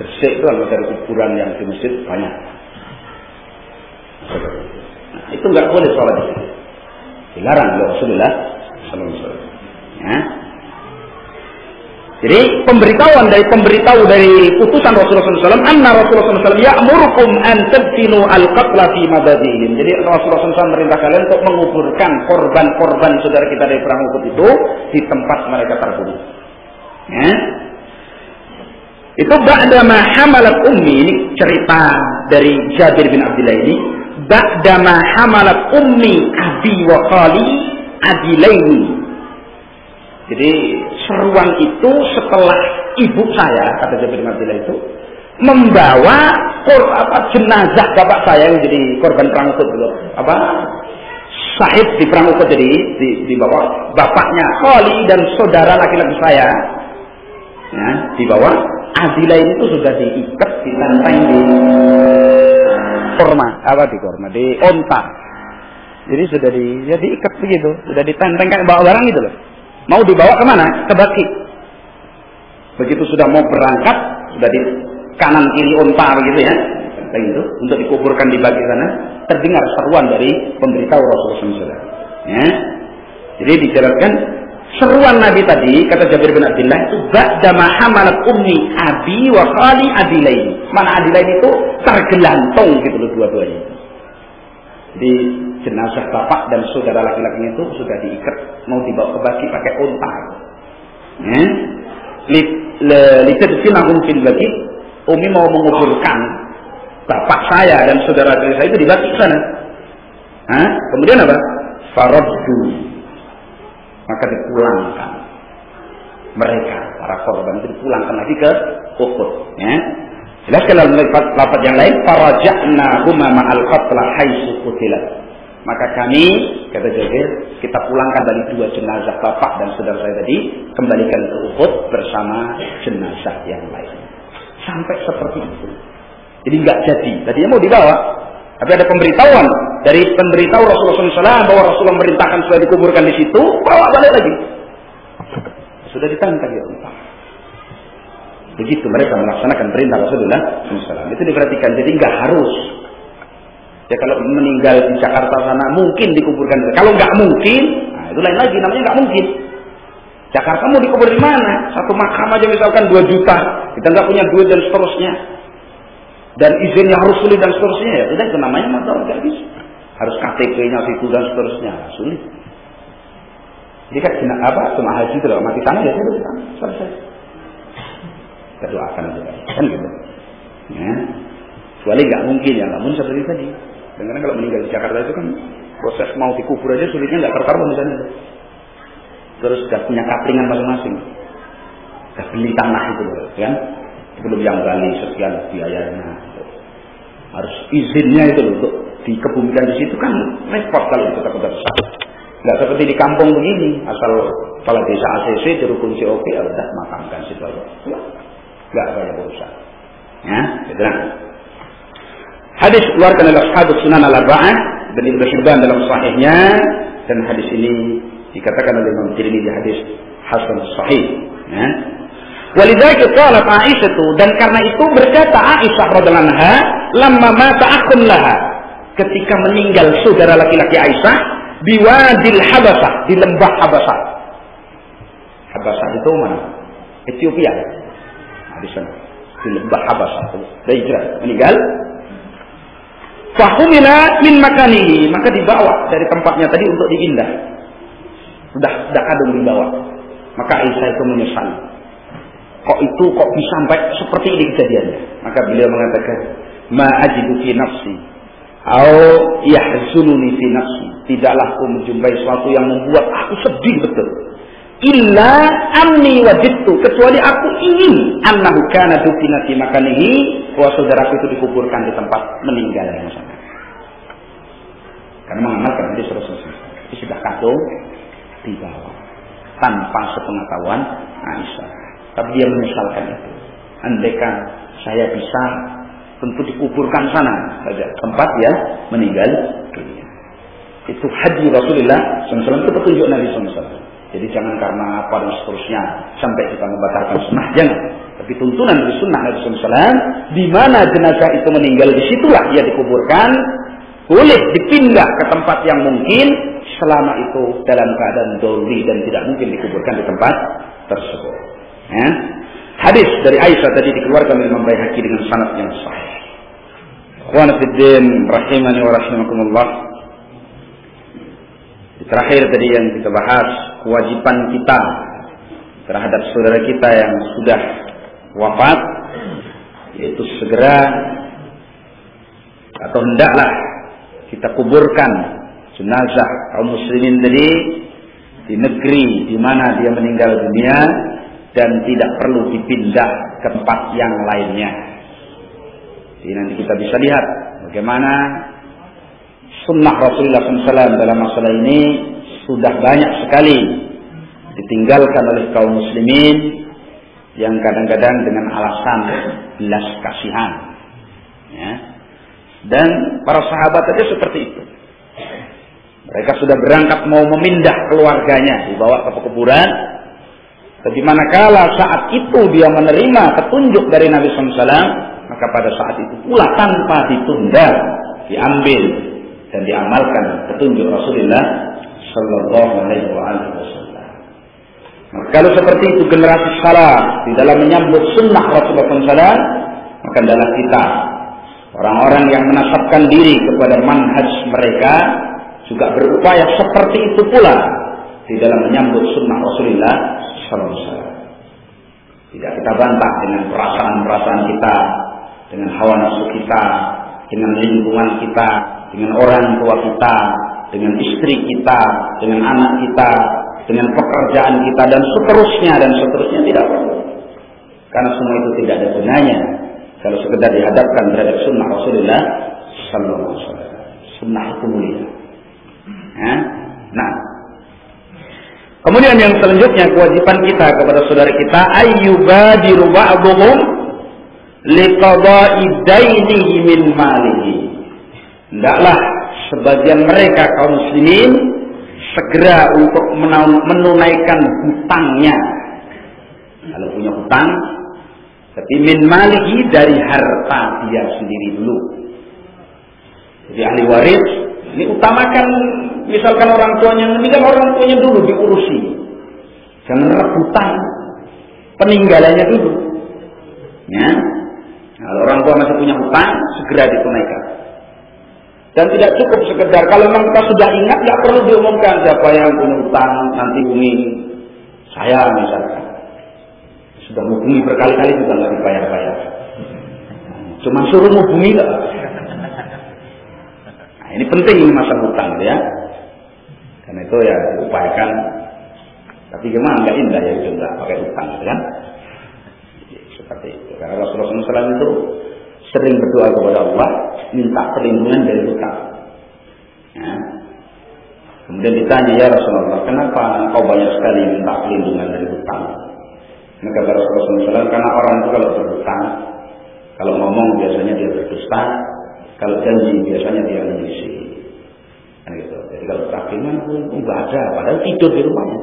Gresik itu ada dari kuburan yang di masjid banyak. Nah, itu nggak boleh sholat di situ. Dilarang oleh Rasulullah sallallahu alaihi wasallam. Ya. Jadi pemberitahu dari putusan Rasulullah SAW, anna Rasulullah SAW ya'murukum an tadfinu al-qatla fi mabadi'ihim. Jadi Rasulullah SAW merintah kalian untuk menguburkan korban-korban saudara kita dari perang Uhud itu di tempat mereka terbunuh. Ya. Itu ba'da ma hamalat ummi, ini cerita dari Jabir bin Abdullah ini, ba'da ma hamalat ummi abi wa qali adilaini. Jadi seruan itu setelah ibu saya, kata Jabir bin Abdullah itu, membawa jenazah bapak saya yang jadi korban perang Uhud dulu, sahib di perang Uhud, jadi dibawa bapaknya Khali dan saudara laki-laki saya, ya, dibawa Adilain itu sudah diikat, dilantang di korma, di onta, jadi sudah diikat begitu, sudah ditenteng kayak bawa barang gitu loh. Mau dibawa kemana? Ke Baqi. Begitu sudah mau berangkat, sudah di kanan kiri unta begitu ya, itu untuk dikuburkan di Baqi sana. Terdengar seruan dari pemberitahu Rasulullah SAW. Ya. Jadi dijelaskan seruan Nabi tadi, kata Jabir bin Abdullah itu ba'da ma hamalat ummi abi wa khali adilain. Mana adilain itu tergelantung gitu loh dua-duanya. Jadi jenazah bapak dan saudara laki-lakinya itu sudah diikat, mau dibawa ke Baqi pakai unta. Litadfinahum fil Baqi, Umi mau menguburkan bapak saya dan saudara laki saya itu di Baqi sana. Kemudian apa? Faraddu, maka dipulangkan mereka, para korban itu dipulangkan lagi ke Uhud. Jelaskan dalam lafaz yang lain, faraja'na huma ma'al qatla haitsu qutilat. Maka kami, kata Jabir, kita pulangkan dari dua jenazah bapak dan saudara saya tadi, kembalikan ke Uhud bersama jenazah yang lain. Sampai seperti itu. Jadi nggak jadi. Tadinya mau dibawa, tapi ada pemberitahuan dari pemberitahu Rasulullah SAW bahwa Rasulullah memerintahkan supaya dikuburkan di situ, bawa balik lagi. sudah ditangkap ya Allah. Begitu mereka melaksanakan perintah Rasulullah SAW. Itu diperhatikan. Jadi nggak harus. Ya kalau meninggal di Jakarta sana mungkin dikuburkan. Kalau nggak mungkin, nah itu lain lagi. Namanya nggak mungkin. Jakarta mau dikubur di mana? Satu makam aja misalkan 2 juta. Kita nggak punya duit dan seterusnya. Dan izinnya harus sulit dan seterusnya. Ya sudah, itu namanya masalah gadis. Harus KTP-nya situ dan seterusnya. Nah, sulit. Jadi kan cuma haji itu loh, mati sana ya sudah selesai. Kita doakan aja kan gitu. Ya. Kecuali nggak mungkin ya, namun seperti tadi. Karena kalau meninggal di Jakarta itu kan proses mau dikubur aja sulitnya nggak terkaruan di sana. Terus sudah punya kaplingan masing-masing. Sudah beli tanah itu loh, kan? Belum yang gali sekian biayanya. Harus izinnya itu loh untuk dikebumikan di situ kan repot kalau itu takut tersesat. Tidak seperti di kampung begini, asal kepala desa ACC, dirukun COP, ya udah makamkan situ aja. Tidak banyak urusan. Ya, betul. Hadis keluarkan dalam Hadis Sunan Al-Arba'ah dan Ibnu Hibban dalam Sahihnya, dan hadis ini dikatakan oleh Imam Tirmidzi hadis hasan sahih. Ya. Walidzalika qalat Aisyah, dan karena itu berkata Aisyah radhiyallahu anha, lamma mata akhun laha, ketika meninggal saudara laki-laki Aisyah di Wadil Habasah, di lembah Habasah. Habasah itu mana? Ethiopia. Nah, di sana, di lembah Habasah. Dia hijrah, meninggal. Fahumila min makanihi, maka dibawa dari tempatnya tadi untuk diindah. Sudah kadung dibawa. Maka Aisyah itu menyesal. Kok bisa sampai seperti ini kejadiannya? Maka beliau mengatakan, ma ajidu fi nafsi au yahzununi fi nafsi, tidaklah aku menjumpai sesuatu yang membuat aku sedih betul. Illa anni wajidtu, kecuali aku ingin annahu kana dufina fi makanihi, bahwa saudaraku itu dikuburkan di tempat meninggal yang sana. Karena mengamalkan hadis Rasulullah, itu sudah kadung di bawah tanpa sepengetahuan Aisyah. Tapi dia menyesalkan itu. Andaikan saya bisa, tentu dikuburkan sana saja tempat ya meninggal dunia. Itu haji Rasulullah SAW, itu petunjuk Nabi SAW. Jadi jangan karena apa dan seterusnya sampai kita membatalkan sunnah, jangan. Tapi tuntunan dari sunnah Nabi SAW, di mana jenazah itu meninggal, disitulah ia dikuburkan. Boleh dipindah ke tempat yang mungkin, selama itu dalam keadaan doli dan tidak mungkin dikuburkan di tempat tersebut. Ya. Hadis dari Aisyah tadi dikeluarkan oleh Imam Al-Bayhaqi dengan sanad yang sahih. Ikhwana fiddin rahimani wa rahimakumullah. Terakhir tadi yang kita bahas, kewajiban kita terhadap saudara kita yang sudah wafat, yaitu segera atau hendaklah kita kuburkan jenazah kaum muslimin tadi di negeri di mana dia meninggal dunia, dan tidak perlu dipindah ke tempat yang lainnya. Jadi nanti kita bisa lihat bagaimana sunnah Rasulullah SAW dalam masalah ini sudah banyak sekali ditinggalkan oleh kaum muslimin yang kadang-kadang dengan alasan belas kasihan. Ya. Dan para sahabat saja seperti itu. Mereka sudah berangkat mau memindah keluarganya, dibawa ke pekuburan. Tapi manakala saat itu dia menerima petunjuk dari Nabi SAW, maka pada saat itu pula tanpa ditunda diambil dan diamalkan petunjuk Rasulullah Shallallaahu'alaihiwassalam. Maka kalau seperti itu generasi salaf di dalam menyambut sunnah Rasulullah SAW, maka adalah kita orang-orang yang menasabkan diri kepada manhaj mereka juga berupaya seperti itu pula di dalam menyambut sunnah Rasulullah SAW. Tidak kita bantah dengan perasaan-perasaan kita, dengan hawa nafsu kita, dengan lingkungan kita, dengan orang tua kita, dengan istri kita, dengan anak kita, dengan pekerjaan kita, dan seterusnya tidak perlu. Karena semua itu tidak ada gunanya kalau sekedar dihadapkan terhadap sunnah Rasulullah SAW. Sunnah itu mulia. Ya? Nah, kemudian yang selanjutnya kewajiban kita kepada saudara kita, ayyubadiru ba'duhum liqada'i dainihi min malihi. Hendaklah sebagian mereka kaum muslimin segera untuk menunaikan hutangnya Kalau punya hutang, tapi min malihi dari harta dia sendiri dulu. Jadi ahli waris ini utamakan, misalkan orang tuanya meninggal, orang tuanya dulu diurusi. Jangan rebutan peninggalannya dulu. Ya. Kalau orang tua masih punya hutang, segera ditunaikan. Dan tidak cukup sekedar kalau memang kita sudah ingat, tidak perlu diumumkan siapa yang punya hutang, nanti hubungi saya misalkan. Sudah hubungi berkali-kali juga nggak dibayar-bayar. Cuma suruh hubungi lah. Nah, ini penting ini masalah hutang ya. Karena itu ya diupayakan. Tapi gimana nggak indah ya itu nggak pakai hutang kan? Seperti itu. Karena Rasulullah SAW itu sering berdoa kepada Allah minta perlindungan dari hutang. Ya. Kemudian ditanya ya Rasulullah, kenapa engkau banyak sekali minta perlindungan dari hutang? Maka Rasulullah SAW, karena orang itu kalau berhutang, kalau ngomong biasanya dia berdusta, kalau janji biasanya dia menyelisi. Nah, gitu. Jadi kalau terakhir nggak ada, padahal tidur di rumahnya.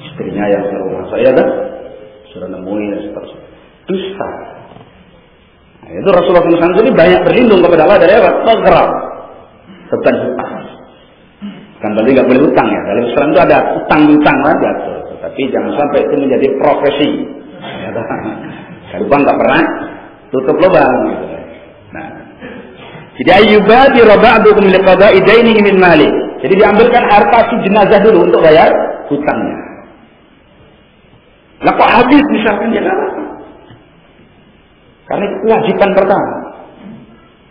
Istrinya yang ke rumah saya kan sudah nemuin dan seterusnya. Dusta. Nah, itu Rasulullah SAW ini banyak berlindung kepada Allah dari apa? Tazarab, beban hutang. Bukan berarti nggak boleh hutang ya. Dalam Islam itu ada hutang-hutang lah diatur. Tapi jangan sampai itu menjadi profesi. Kalau lubang nggak pernah tutup lubang. Nah, jadi ayyubati raba'dukum liqada'i dainihi min mali. Jadi diambilkan harta si jenazah dulu untuk bayar hutangnya. Lah kok habis misalkan jenazah? Karena itu kewajiban pertama.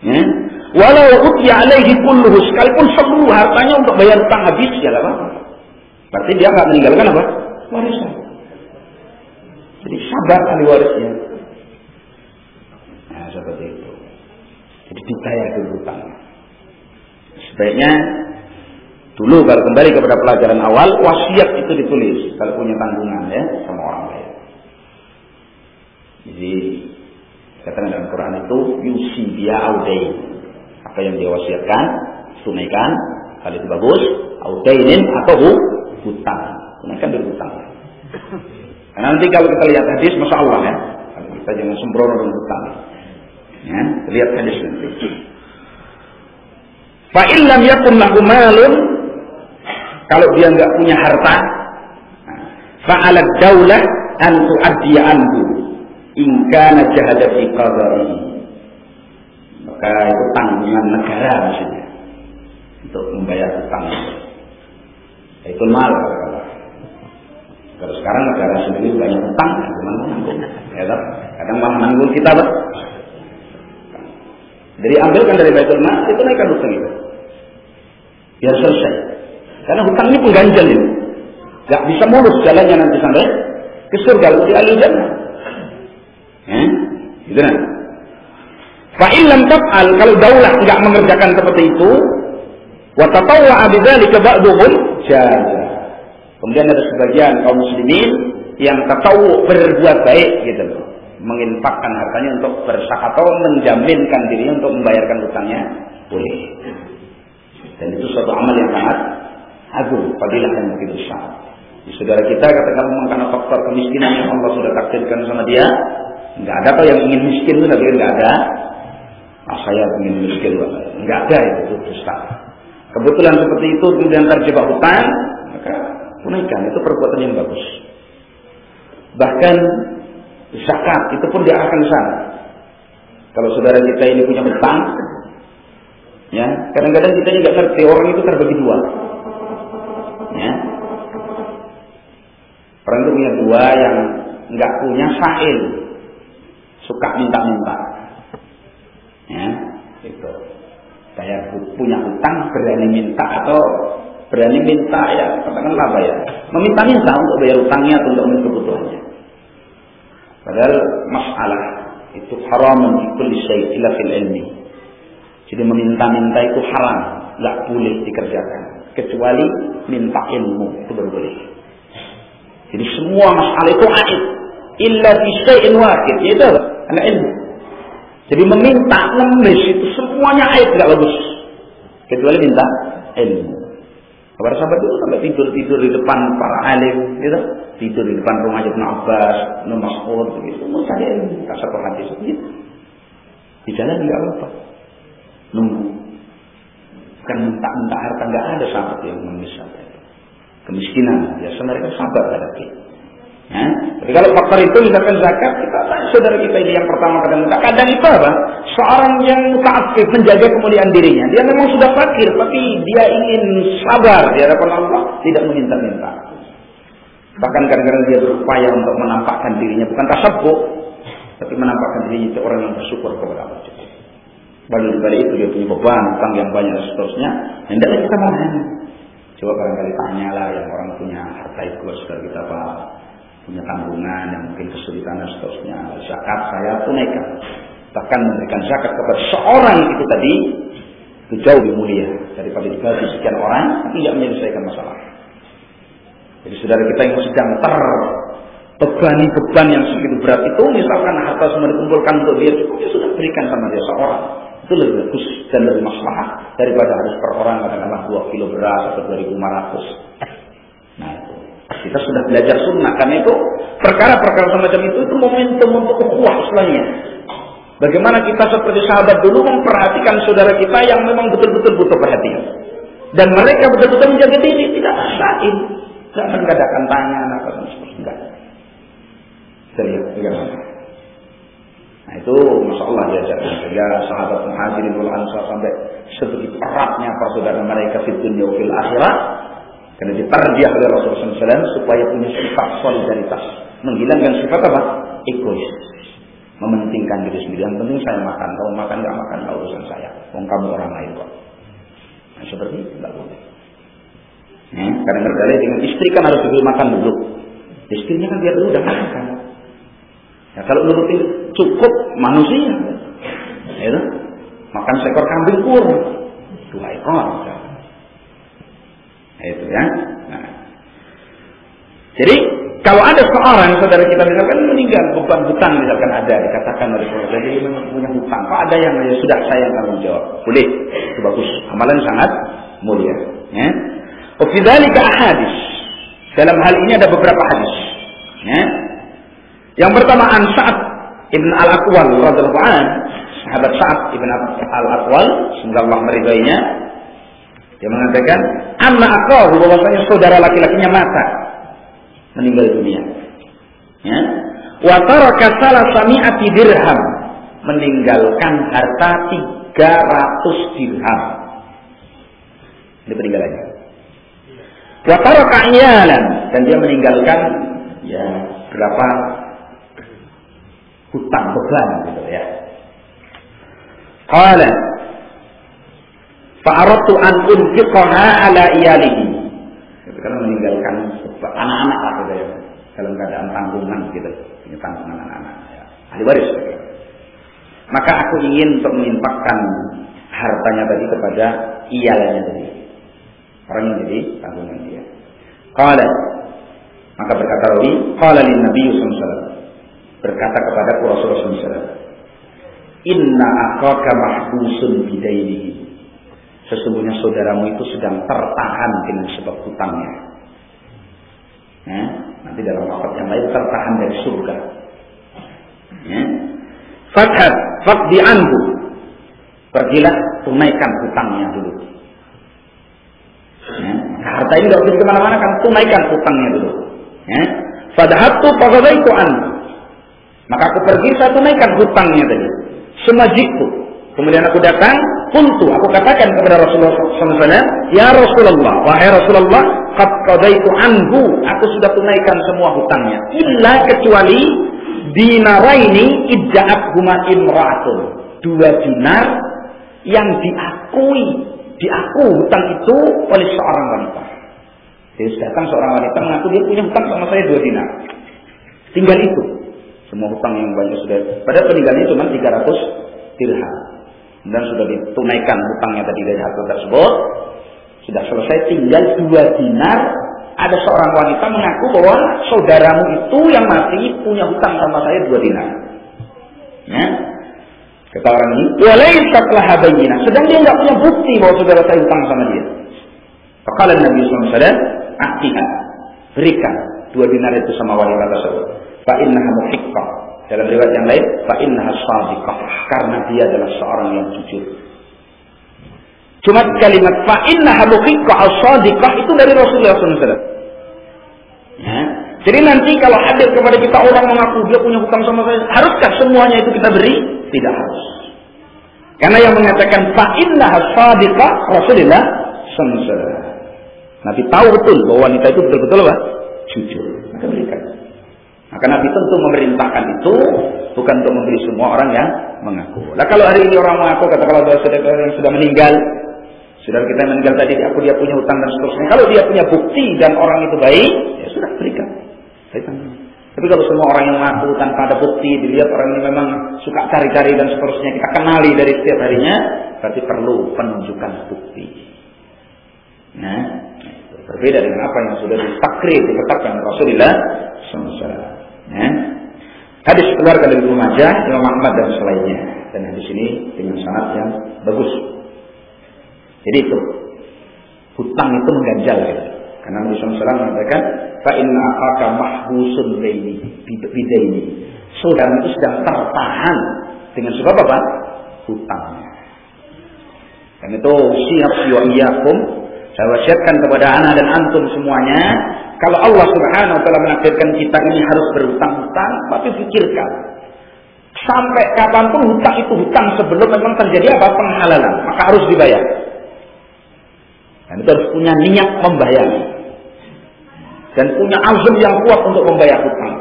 Ya. Walau utiya alaihi kulluhu, sekalipun seluruh hartanya untuk bayar hutang habis ya lah. Berarti dia nggak meninggalkan apa? Warisan. Jadi sabar ahli warisnya. Nah, seperti itu. Jadi dibayar dulu hutangnya. Sebaiknya dulu kalau kembali kepada pelajaran awal, wasiat itu ditulis kalau punya tanggungan ya sama orang lain. Jadi katakan dalam Quran itu yusi dia audain. Apa yang dia wasiatkan tunaikan, kalau itu bagus audainin atau hutang. Tunaikan dulu hutangnya. Karena nanti kalau kita lihat hadis, masya Allah ya, kalau kita jangan sembrono dengan hutang. Ya, lihat hadis nanti. Fa in lam yakun lahu malun, kalau dia nggak punya harta, fa ala daulah an tu'addi anhu in kana jahada fi qadari. Maka hutang dengan negara maksudnya untuk membayar hutang. Itu mal. Kalau sekarang negara sendiri banyak hutang, gimana nanggung? Ya toh, kadang malah nanggung kita, toh. Jadi ambilkan dari Baitul Mal, itu naikkan hutang itu. Biar selesai. Karena hutang ini pengganjal ini. Gak bisa mulus jalannya nanti sampai ke surga di al-jannah. Hah? Gitu kan? Fa in lam taf'al, kalau daulah enggak mengerjakan seperti itu, wa tatawwa bidzalika ba'dhum jazaa. Kemudian ada sebagian kaum muslimin yang tatawu berbuat baik gitu loh, menginfakkan hartanya untuk bersedekah atau menjaminkan dirinya untuk membayarkan hutangnya boleh. Dan itu suatu amal yang sangat agung, fadilah dan mungkin besar. Di saudara kita katakan memang karena faktor kemiskinan yang Allah sudah takdirkan sama dia, enggak ada kok yang ingin miskin itu, enggak ada. Ah saya ingin miskin banget, enggak ada itu dusta. Kebetulan seperti itu kemudian terjebak hutang, maka tunaikan, itu perbuatan yang bagus. Bahkan zakat itu pun diarahkan ke sana. Kalau saudara kita ini punya hutang, ya kadang-kadang kita juga ngerti orang itu terbagi dua. Ya. Orang itu punya dua, yang nggak punya sa'il, suka minta-minta. Ya, itu. Saya punya hutang berani minta, atau berani minta ya katakanlah bayar, meminta-minta untuk bayar hutangnya atau untuk memenuhi kebutuhannya. Padahal masalah itu haram kulli syai' illa fil ilmi. Jadi meminta-minta itu haram, nggak boleh dikerjakan kecuali minta ilmu itu baru boleh. Jadi semua masalah itu aib illa fi syai'in waqid, yaitu ala ilmu. Jadi meminta ngemis itu semuanya aib, tidak bagus kecuali minta ilmu. Para sahabat itu sampai tidur di depan para alim, gitu. Tidur di depan rumah Ibnu Abbas, Ibnu Mas'ud, begitu. Mencari kasar hadis gitu. Di jalan dia apa? Nunggu. Bukan minta-minta harta, nggak ada sahabat yang mengemis harta itu. Kemiskinan, biasa mereka sahabat hadapi. Ya. Tapi kalau faktor itu misalkan zakat, kita tanya saudara kita ini yang pertama kadang itu apa? Seorang yang muta'affif menjaga kemuliaan dirinya. Dia memang sudah fakir, tapi dia ingin sabar di hadapan Allah, tidak meminta-minta. Bahkan kadang-kadang dia berupaya untuk menampakkan dirinya, bukan tasabbuk, tapi menampakkan dirinya itu orang yang bersyukur kepada Allah. Baru dibalik itu dia punya beban, utang yang banyak dan seterusnya. Hendaknya kita memahami. Coba barangkali tanyalah yang orang punya harta itu, saudara kita apa? Punya tanggungan yang mungkin kesulitan dan seterusnya. Zakat saya tunaikan. Bahkan memberikan zakat kepada seorang itu tadi itu jauh lebih mulia daripada dibagi sekian orang tidak menyelesaikan masalah. Jadi saudara kita yang sedang terbebani beban yang segitu berat itu, misalkan harta semua dikumpulkan untuk dia, cukupnya sudah berikan sama dia seorang. Itu lebih bagus dan lebih maslahat daripada harus per orang katakanlah 2 kilo beras atau 2.500. Nah itu. Kita sudah belajar sunnah, karena itu perkara-perkara semacam itu momentum untuk ukhuwah islamnya. Bagaimana kita seperti sahabat dulu memperhatikan saudara kita yang memang betul-betul butuh perhatian. Dan mereka betul-betul menjaga diri, tidak rasain, tidak menggadakan tangan atau sebagainya. Serius, bagaimana? Nah itu Masya Allah diajarkan sehingga sahabat muhajirin wal ansar sampai sebegitu eratnya persaudaraan mereka di dunia fil akhirah. Karena ditarbiah oleh Rasulullah SAW supaya punya sifat solidaritas, menghilangkan sifat apa? Egois, mementingkan diri sendiri. Yang penting saya makan, kalau makan nggak makan nggak urusan saya. Wong kamu orang lain kok. Nah, seperti itu nggak boleh. Kadang-kadang dengan istri kan harus diberi makan dulu. Istrinya kan dia dulu udah makan. Ya, kalau nurutin cukup manusia, ya, itu. Makan seekor kambing kurang, 2 ekor. Itu ya. Nah. Jadi kalau ada seorang saudara kita misalkan meninggal beban hutang misalkan ada dikatakan oleh saudara jadi memang punya hutang. Kalau ada yang ya sudah saya tanggung jawab. Boleh. Itu bagus. Amalan sangat mulia. Ya. Wa fi dzalika ahadits. Dalam hal ini ada beberapa hadis. Ya. Yang pertama an Sa'ad ibn al Aqwal radhiyallahu anhu. Sahabat Sa'ad ibn al Aqwal semoga Allah meridainya. Dia mengatakan, anna akahu bahwasanya saudara laki-lakinya mata meninggal dunia. Ya. Wa taraka salasami'ati dirham meninggalkan harta 300 dirham. Dia meninggalnya. Wa taraka iyalan dan dia meninggalkan ya berapa hutang beban gitu ya. Qala fa'aradtu an unfiqaha ala iyalihi. Karena meninggalkan anak-anak lah gitu ya. Dalam keadaan tanggungan gitu. Ini tanggungan anak-anak ya. Ahli waris gitu. Maka aku ingin untuk menginfakkan hartanya tadi kepada iyalnya tadi. Orang yang jadi tanggungan dia. Qala maka berkata Rawi, qala lin Nabi sallallahu alaihi wasallam. Berkata kepada Rasulullah sallallahu alaihi wasallam. Inna akhaka mahbusun bidainihi. Sesungguhnya saudaramu itu sedang tertahan dengan sebab hutangnya. Ya, nanti dalam lafaz yang lain tertahan dari surga. Ya. Fathad faqdi anhu. Pergilah tunaikan hutangnya dulu. Ya. Harta ini enggak pergi kemana-mana kan tunaikan hutangnya dulu. Ya. Fadhahtu faqadaitu anhu. Maka aku pergi saya tunaikan hutangnya tadi. Semajiku. Kemudian aku datang, kuntu aku katakan kepada Rasulullah SAW, ya Rasulullah, wahai Rasulullah, qad qadaitu anhu, aku sudah tunaikan semua hutangnya. Illa kecuali dinaraini idza'athuma imra'atun. 2 dinar yang diakui hutang itu oleh seorang wanita. Jadi datang seorang wanita mengaku dia punya hutang sama saya 2 dinar. Tinggal itu. Semua hutang yang banyak sudah. Padahal peninggalannya cuma 300 dirham. Dan sudah ditunaikan hutangnya tadi dari harta tersebut. Sudah selesai tinggal 2 dinar. Ada seorang wanita mengaku bahwa saudaramu itu yang mati punya hutang sama saya 2 dinar. Ya. Kata orang ini, walaisat laha bayyinah. Sedang dia nggak punya bukti bahwa saudara saya hutang sama dia. Faqala Nabi sallallahu alaihi wasallam, "Atiha, berikan dua dinar itu sama wanita tersebut. Fa innaha muhiqqah." Dalam riwayat yang lain, fa innaha shadiqah, karena dia adalah seorang yang jujur. Cuma kalimat fa innaha muhiqqah as-shadiqah itu dari Rasulullah sallallahu alaihi wasallam. Ya. Jadi nanti kalau hadir kepada kita orang mengaku dia punya hutang sama saya, haruskah semuanya itu kita beri? Tidak harus. Karena yang mengatakan fa innaha shadiqah Rasulullah sallallahu alaihi wasallam. Nabi tahu betul bahwa wanita itu betul-betul apa? Jujur. Maka berikan. Maka Nabi tentu memerintahkan itu bukan untuk memberi semua orang yang mengaku. Nah kalau hari ini orang mengaku, katakanlah saudara yang sudah meninggal, saudara kita yang meninggal tadi, aku dia punya hutang dan seterusnya. Kalau dia punya bukti dan orang itu baik, ya sudah berikan. Tapi kalau semua orang yang mengaku tanpa ada bukti, dilihat orang yang memang suka cari-cari dan seterusnya, kita kenali dari setiap harinya, berarti perlu penunjukan bukti. Nah, berbeda dengan apa yang sudah ditakrir ditetapkan Rasulullah SAW. Nah, hadis keluarga dari Ibnu Majah, Imam Ahmad dan selainnya, dan hadis ini dengan sanad yang bagus. Jadi itu hutang itu mengganjal, ya. Karena Nabi SAW mengatakan, fa inna aqaka mahbusun bidaini, saudara itu sedang tertahan dengan sebab apa? Hutangnya. Dan itu siap wa iyyakum. Saya wasiatkan kepada anak dan antum semuanya, kalau Allah Subhanahu wa taala menakdirkan kita ini harus berhutang-hutang, tapi pikirkan sampai kapanpun hutang itu hutang sebelum memang terjadi apa penghalalan, maka harus dibayar. Dan itu harus punya niat membayar dan punya azam yang kuat untuk membayar hutang.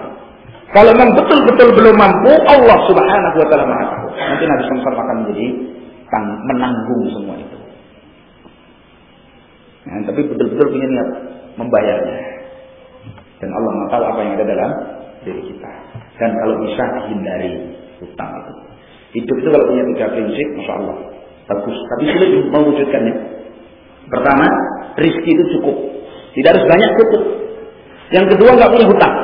Kalau memang betul-betul belum mampu, Allah Subhanahu wa taala Maha Tahu. Nanti Nabi SAW akan menjadi menanggung semua itu. Nah, tapi betul-betul punya niat membayarnya. Dan Allah Maha Tahu apa yang ada dalam diri kita. Dan kalau bisa hindari hutang itu. Hidup itu kalau punya tiga prinsip, masya Allah, bagus. Tapi sulit mewujudkannya. Pertama, rizki itu cukup. Tidak harus banyak, cukup. Yang kedua, nggak punya hutang.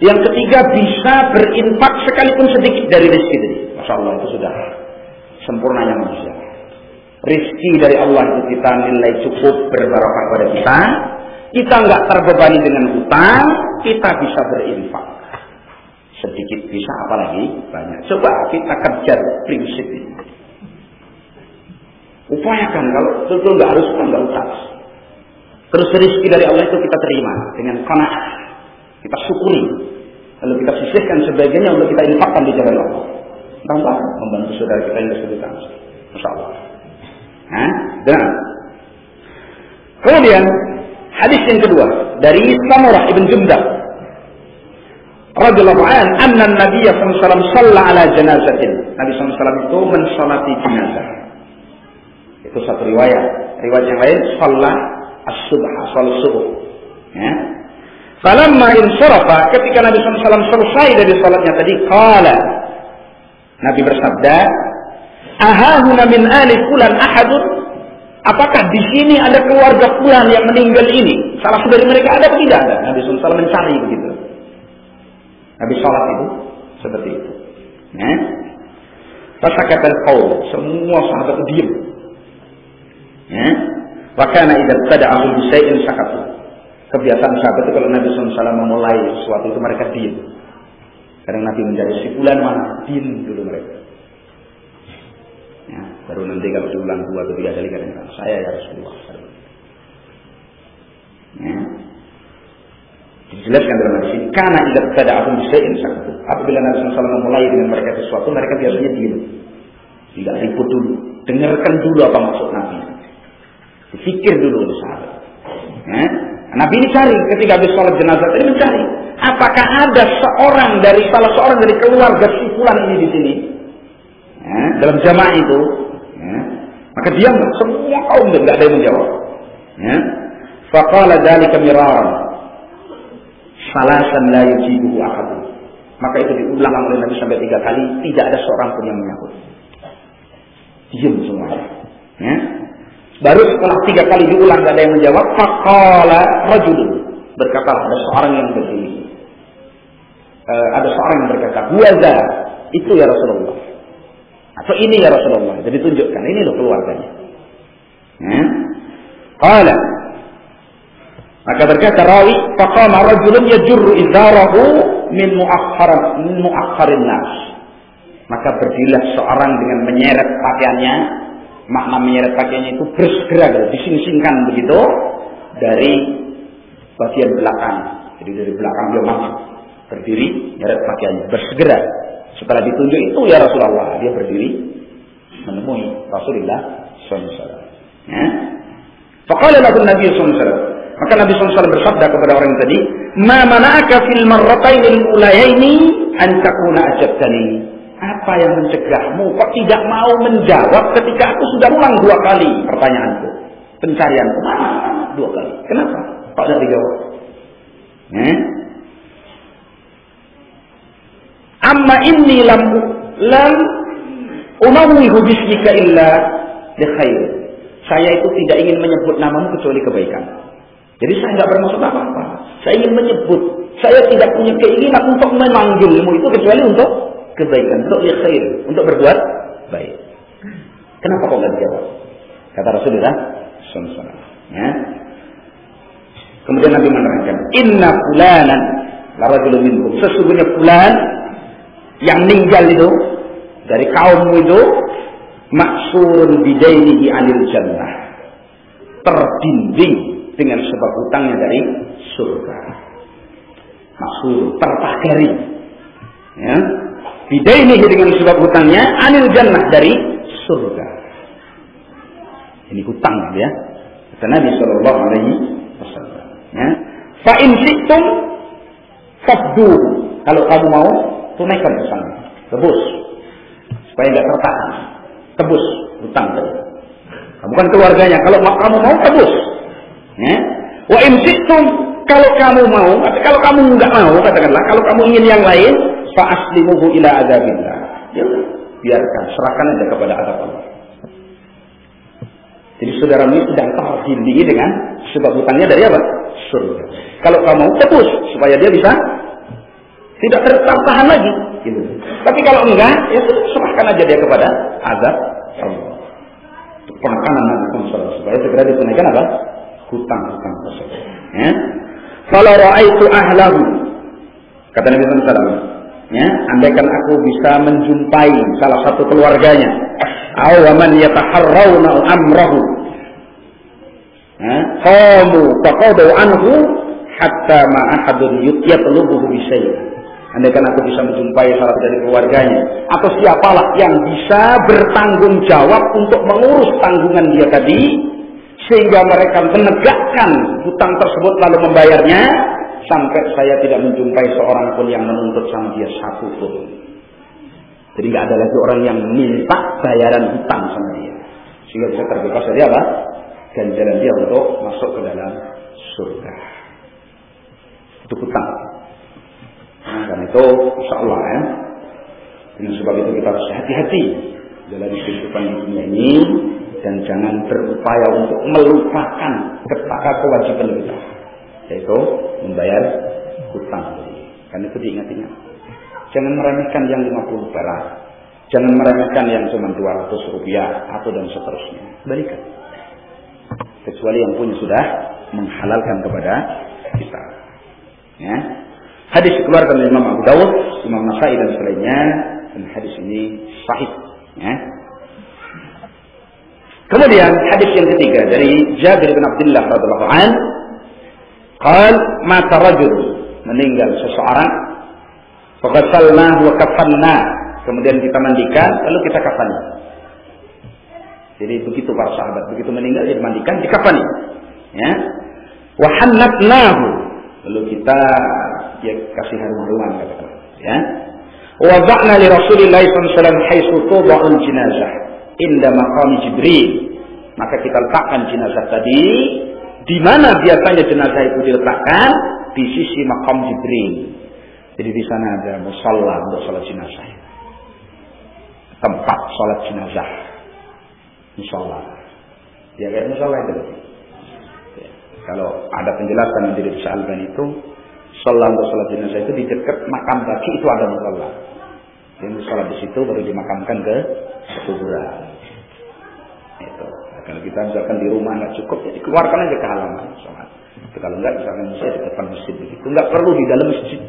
Yang ketiga, bisa berinfak sekalipun sedikit dari rizki itu. Masya Allah, itu sudah sempurnanya manusia. Rizki dari Allah itu kita nilai cukup berbarakah pada kita. Kita nggak terbebani dengan hutang, kita bisa berinfak. Sedikit bisa, apalagi banyak. Coba kita kerja prinsip ini. Upayakan kalau betul-betul nggak harus hutang, nggak utang. Terus rizki dari Allah itu kita terima dengan qanaah, kita syukuri, lalu kita sisihkan sebagainya untuk kita infakkan di jalan Allah. Tambah membantu saudara kita yang kesulitan. Masya Allah. Nah, dan kemudian hadis yang kedua dari Samurah ibn Jumda radhiyallahu anhu, anna Nabiy sallallahu alaihi wasallam shalla ala janazatin. Nabi sallallahu alaihi wasallam itu mensalati jenazah. Itu satu riwayat. Riwayat yang lain shalla as-subha, shalat subuh. Ya. Falamma insarafa, ketika Nabi sallallahu alaihi wasallam selesai dari salatnya tadi, qala, Nabi bersabda, ahahuna min ali fulan ahadun, apakah di sini ada keluarga fulan yang meninggal ini? Salah satu dari mereka ada atau tidak ada? Nabi SAW mencari begitu. Nabi sholat itu seperti itu. Nah, fasakata al-qaum, semua sahabat itu diam. Nah, wa kana idza tada'u bi syai'in sakatu. Kebiasaan sahabat itu kalau Nabi SAW memulai sesuatu itu mereka diam. Kadang Nabi menjadi si fulan mana, diam dulu mereka. Ya, baru nanti kalau diulang dua atau tiga kali kadang-kadang saya ya Rasulullah. Ya. Dijelaskan dalam hadis ini, karena tidak ada apa bisa insan. Apabila Nabi sallallahu alaihi wasallam memulai dengan mereka sesuatu, mereka biasanya diam. Tidak ribut dulu, dengarkan dulu apa maksud Nabi. Berpikir dulu oleh sahabat. Ya. Nabi ini cari ketika habis sholat jenazah tadi, mencari apakah ada seorang dari salah seorang dari keluarga si fulan ini di sini. Ya, dalam jamaah itu, ya, maka diam semua kaum dan tidak ada yang menjawab. Ya. Faqala dzalika miraran, salasan la yujibuhu ahad. Maka itu diulang oleh Nabi sampai tiga kali, tidak ada seorang pun yang menyambut. Diam semua. Ya. Baru setelah tiga kali diulang tidak ada yang menjawab. Faqala rajulun, berkata ada seorang yang berdiri. Ada seorang yang berkata, huwaza, itu ya Rasulullah. Atau ini ya Rasulullah. Jadi tunjukkan ini loh keluarganya. Qala, maka berkata rawi, faqama rajulun yajurru izarahu min mu'akhkharin nas. Maka berdirilah seorang dengan menyeret pakaiannya. Makna menyeret pakaiannya itu bersegera, disingkingkan begitu dari bagian belakang. Jadi dari belakang beliau masuk, berdiri menyeret pakaiannya bersegera. Setelah ditunjuk itu ya Rasulullah, dia berdiri menemui Rasulullah sallallahu alaihi wasallam. Ya. Faqala lahu Nabi sallallahu alaihi wasallam. Maka Nabi SAW bersabda kepada orang tadi, "Ma mana'aka fil marratainil ulayaini an takuna ajabtani." Apa yang mencegahmu kok tidak mau menjawab ketika aku sudah ulang dua kali pertanyaanku, pencarianku mana dua kali? Kenapa kok tidak dijawab? Amma inni lam unawihu bismika illa li khair. Saya itu tidak ingin menyebut namamu kecuali kebaikan. Jadi saya nggak bermaksud apa-apa. Saya ingin menyebut. Saya tidak punya keinginan untuk memanggilmu itu kecuali untuk kebaikan, untuk khair, untuk berbuat baik. Kenapa kau nggak dijawab? Kata Rasulullah SAW. Ya. Kemudian Nabi menerangkan, Inna fulanan larajul minkum. Sesungguhnya fulan yang meninggal itu dari kaummu itu maksurun bidainihi anil jannah, terdinding dengan sebab hutangnya dari surga. Maksud terpagari, ya, bidainihi dengan sebab hutangnya anil jannah, dari surga. Ini hutang ya, kata Nabi Shallallahu Alaihi Wasallam. Ya. Fa in si'tum faddu, kalau kamu mau tunaikan hutang, tebus supaya tidak tertahan, tebus hutang tadi. Kamu kan keluarganya, kalau kamu mau tebus. Ya. Wa in si'tum, kalau kamu mau, kalau kamu enggak mau, katakanlah kalau kamu ingin yang lain, fa aslimuhu ila adzabillah. Ya, biarkan, serahkan aja kepada azab Allah. Jadi saudara ini sedang terdindingi dengan sebab hutangnya dari apa? Surga. Kalau kamu tebus supaya dia bisa tidak tertahan lagi, gitu. Tapi kalau enggak, ya serahkan aja dia kepada azab Allah. Penekanan Rasulullah supaya segera ditunaikan apa? Hutang-hutang tersebut. Ya. Kalau ra'aitu ahlahu, kata Nabi Sallallahu Alaihi Wasallam, ya, andaikan aku bisa menjumpai salah satu keluarganya, awaman yataharrauna amrahu, qamu taqadu anhu hatta ma ahadun yatlubuhu bi syai'. Andaikan aku bisa menjumpai salah satu dari keluarganya, atau siapalah yang bisa bertanggung jawab untuk mengurus tanggungan dia tadi, sehingga mereka menegakkan hutang tersebut lalu membayarnya, sampai saya tidak menjumpai seorang pun yang menuntut sama dia satu pun. Jadi nggak ada lagi orang yang minta bayaran hutang sama dia, sehingga bisa terbebas dari apa? Ganjaran dia untuk masuk ke dalam surga. Itu hutang. Nah, dan itu insya Allah ya. Dengan sebab itu kita harus hati-hati dalam kehidupan dunia ini. Dan jangan berupaya untuk melupakan kewajiban kita, yaitu membayar hutang. Karena itu diingat-ingat. Jangan meremehkan yang 50 perak. Jangan meremehkan yang cuma 200 rupiah atau dan seterusnya. Balikan. Kecuali yang punya sudah menghalalkan kepada kita. Ya. Hadis dikeluarkan oleh Imam Abu Dawud, Imam Nasai dan selainnya. Dan hadis ini sahih. Ya. Kemudian hadis yang ketiga dari Jabir bin Abdullah radhiyallahu an, qal mata rajul, meninggal seseorang, faghasalnahu wa kafanna, kemudian kita mandikan lalu kita kafani. Jadi begitu para sahabat, begitu meninggal jadi mandikan, dikafani. Ya. Wa hannatnahu, lalu kita ya kasih harum-haruman katakan, ya. Wa wada'na li Rasulillah sallallahu alaihi wasallam haitsu tuda'ul jinazah inda maqami Jibril, maka kita letakkan jenazah tadi di mana biasanya jenazah itu diletakkan, di sisi maqam Jibril. Jadi di sana ada musalla untuk salat jenazah, tempat salat jenazah, musalla. Ya kayak musalla itu. Ya. Kalau ada penjelasan dari Syekh Al-Albani itu, musalla untuk salat jenazah itu di dekat makam baki itu ada musalla. Jadi musalla di situ baru dimakamkan ke kuburan. Itu akan kita misalkan di rumah nggak cukup, jadi keluarkan aja ke halaman sholat. Kalau nggak, misalkan bisa di depan masjid begitu, nggak perlu di dalam masjid,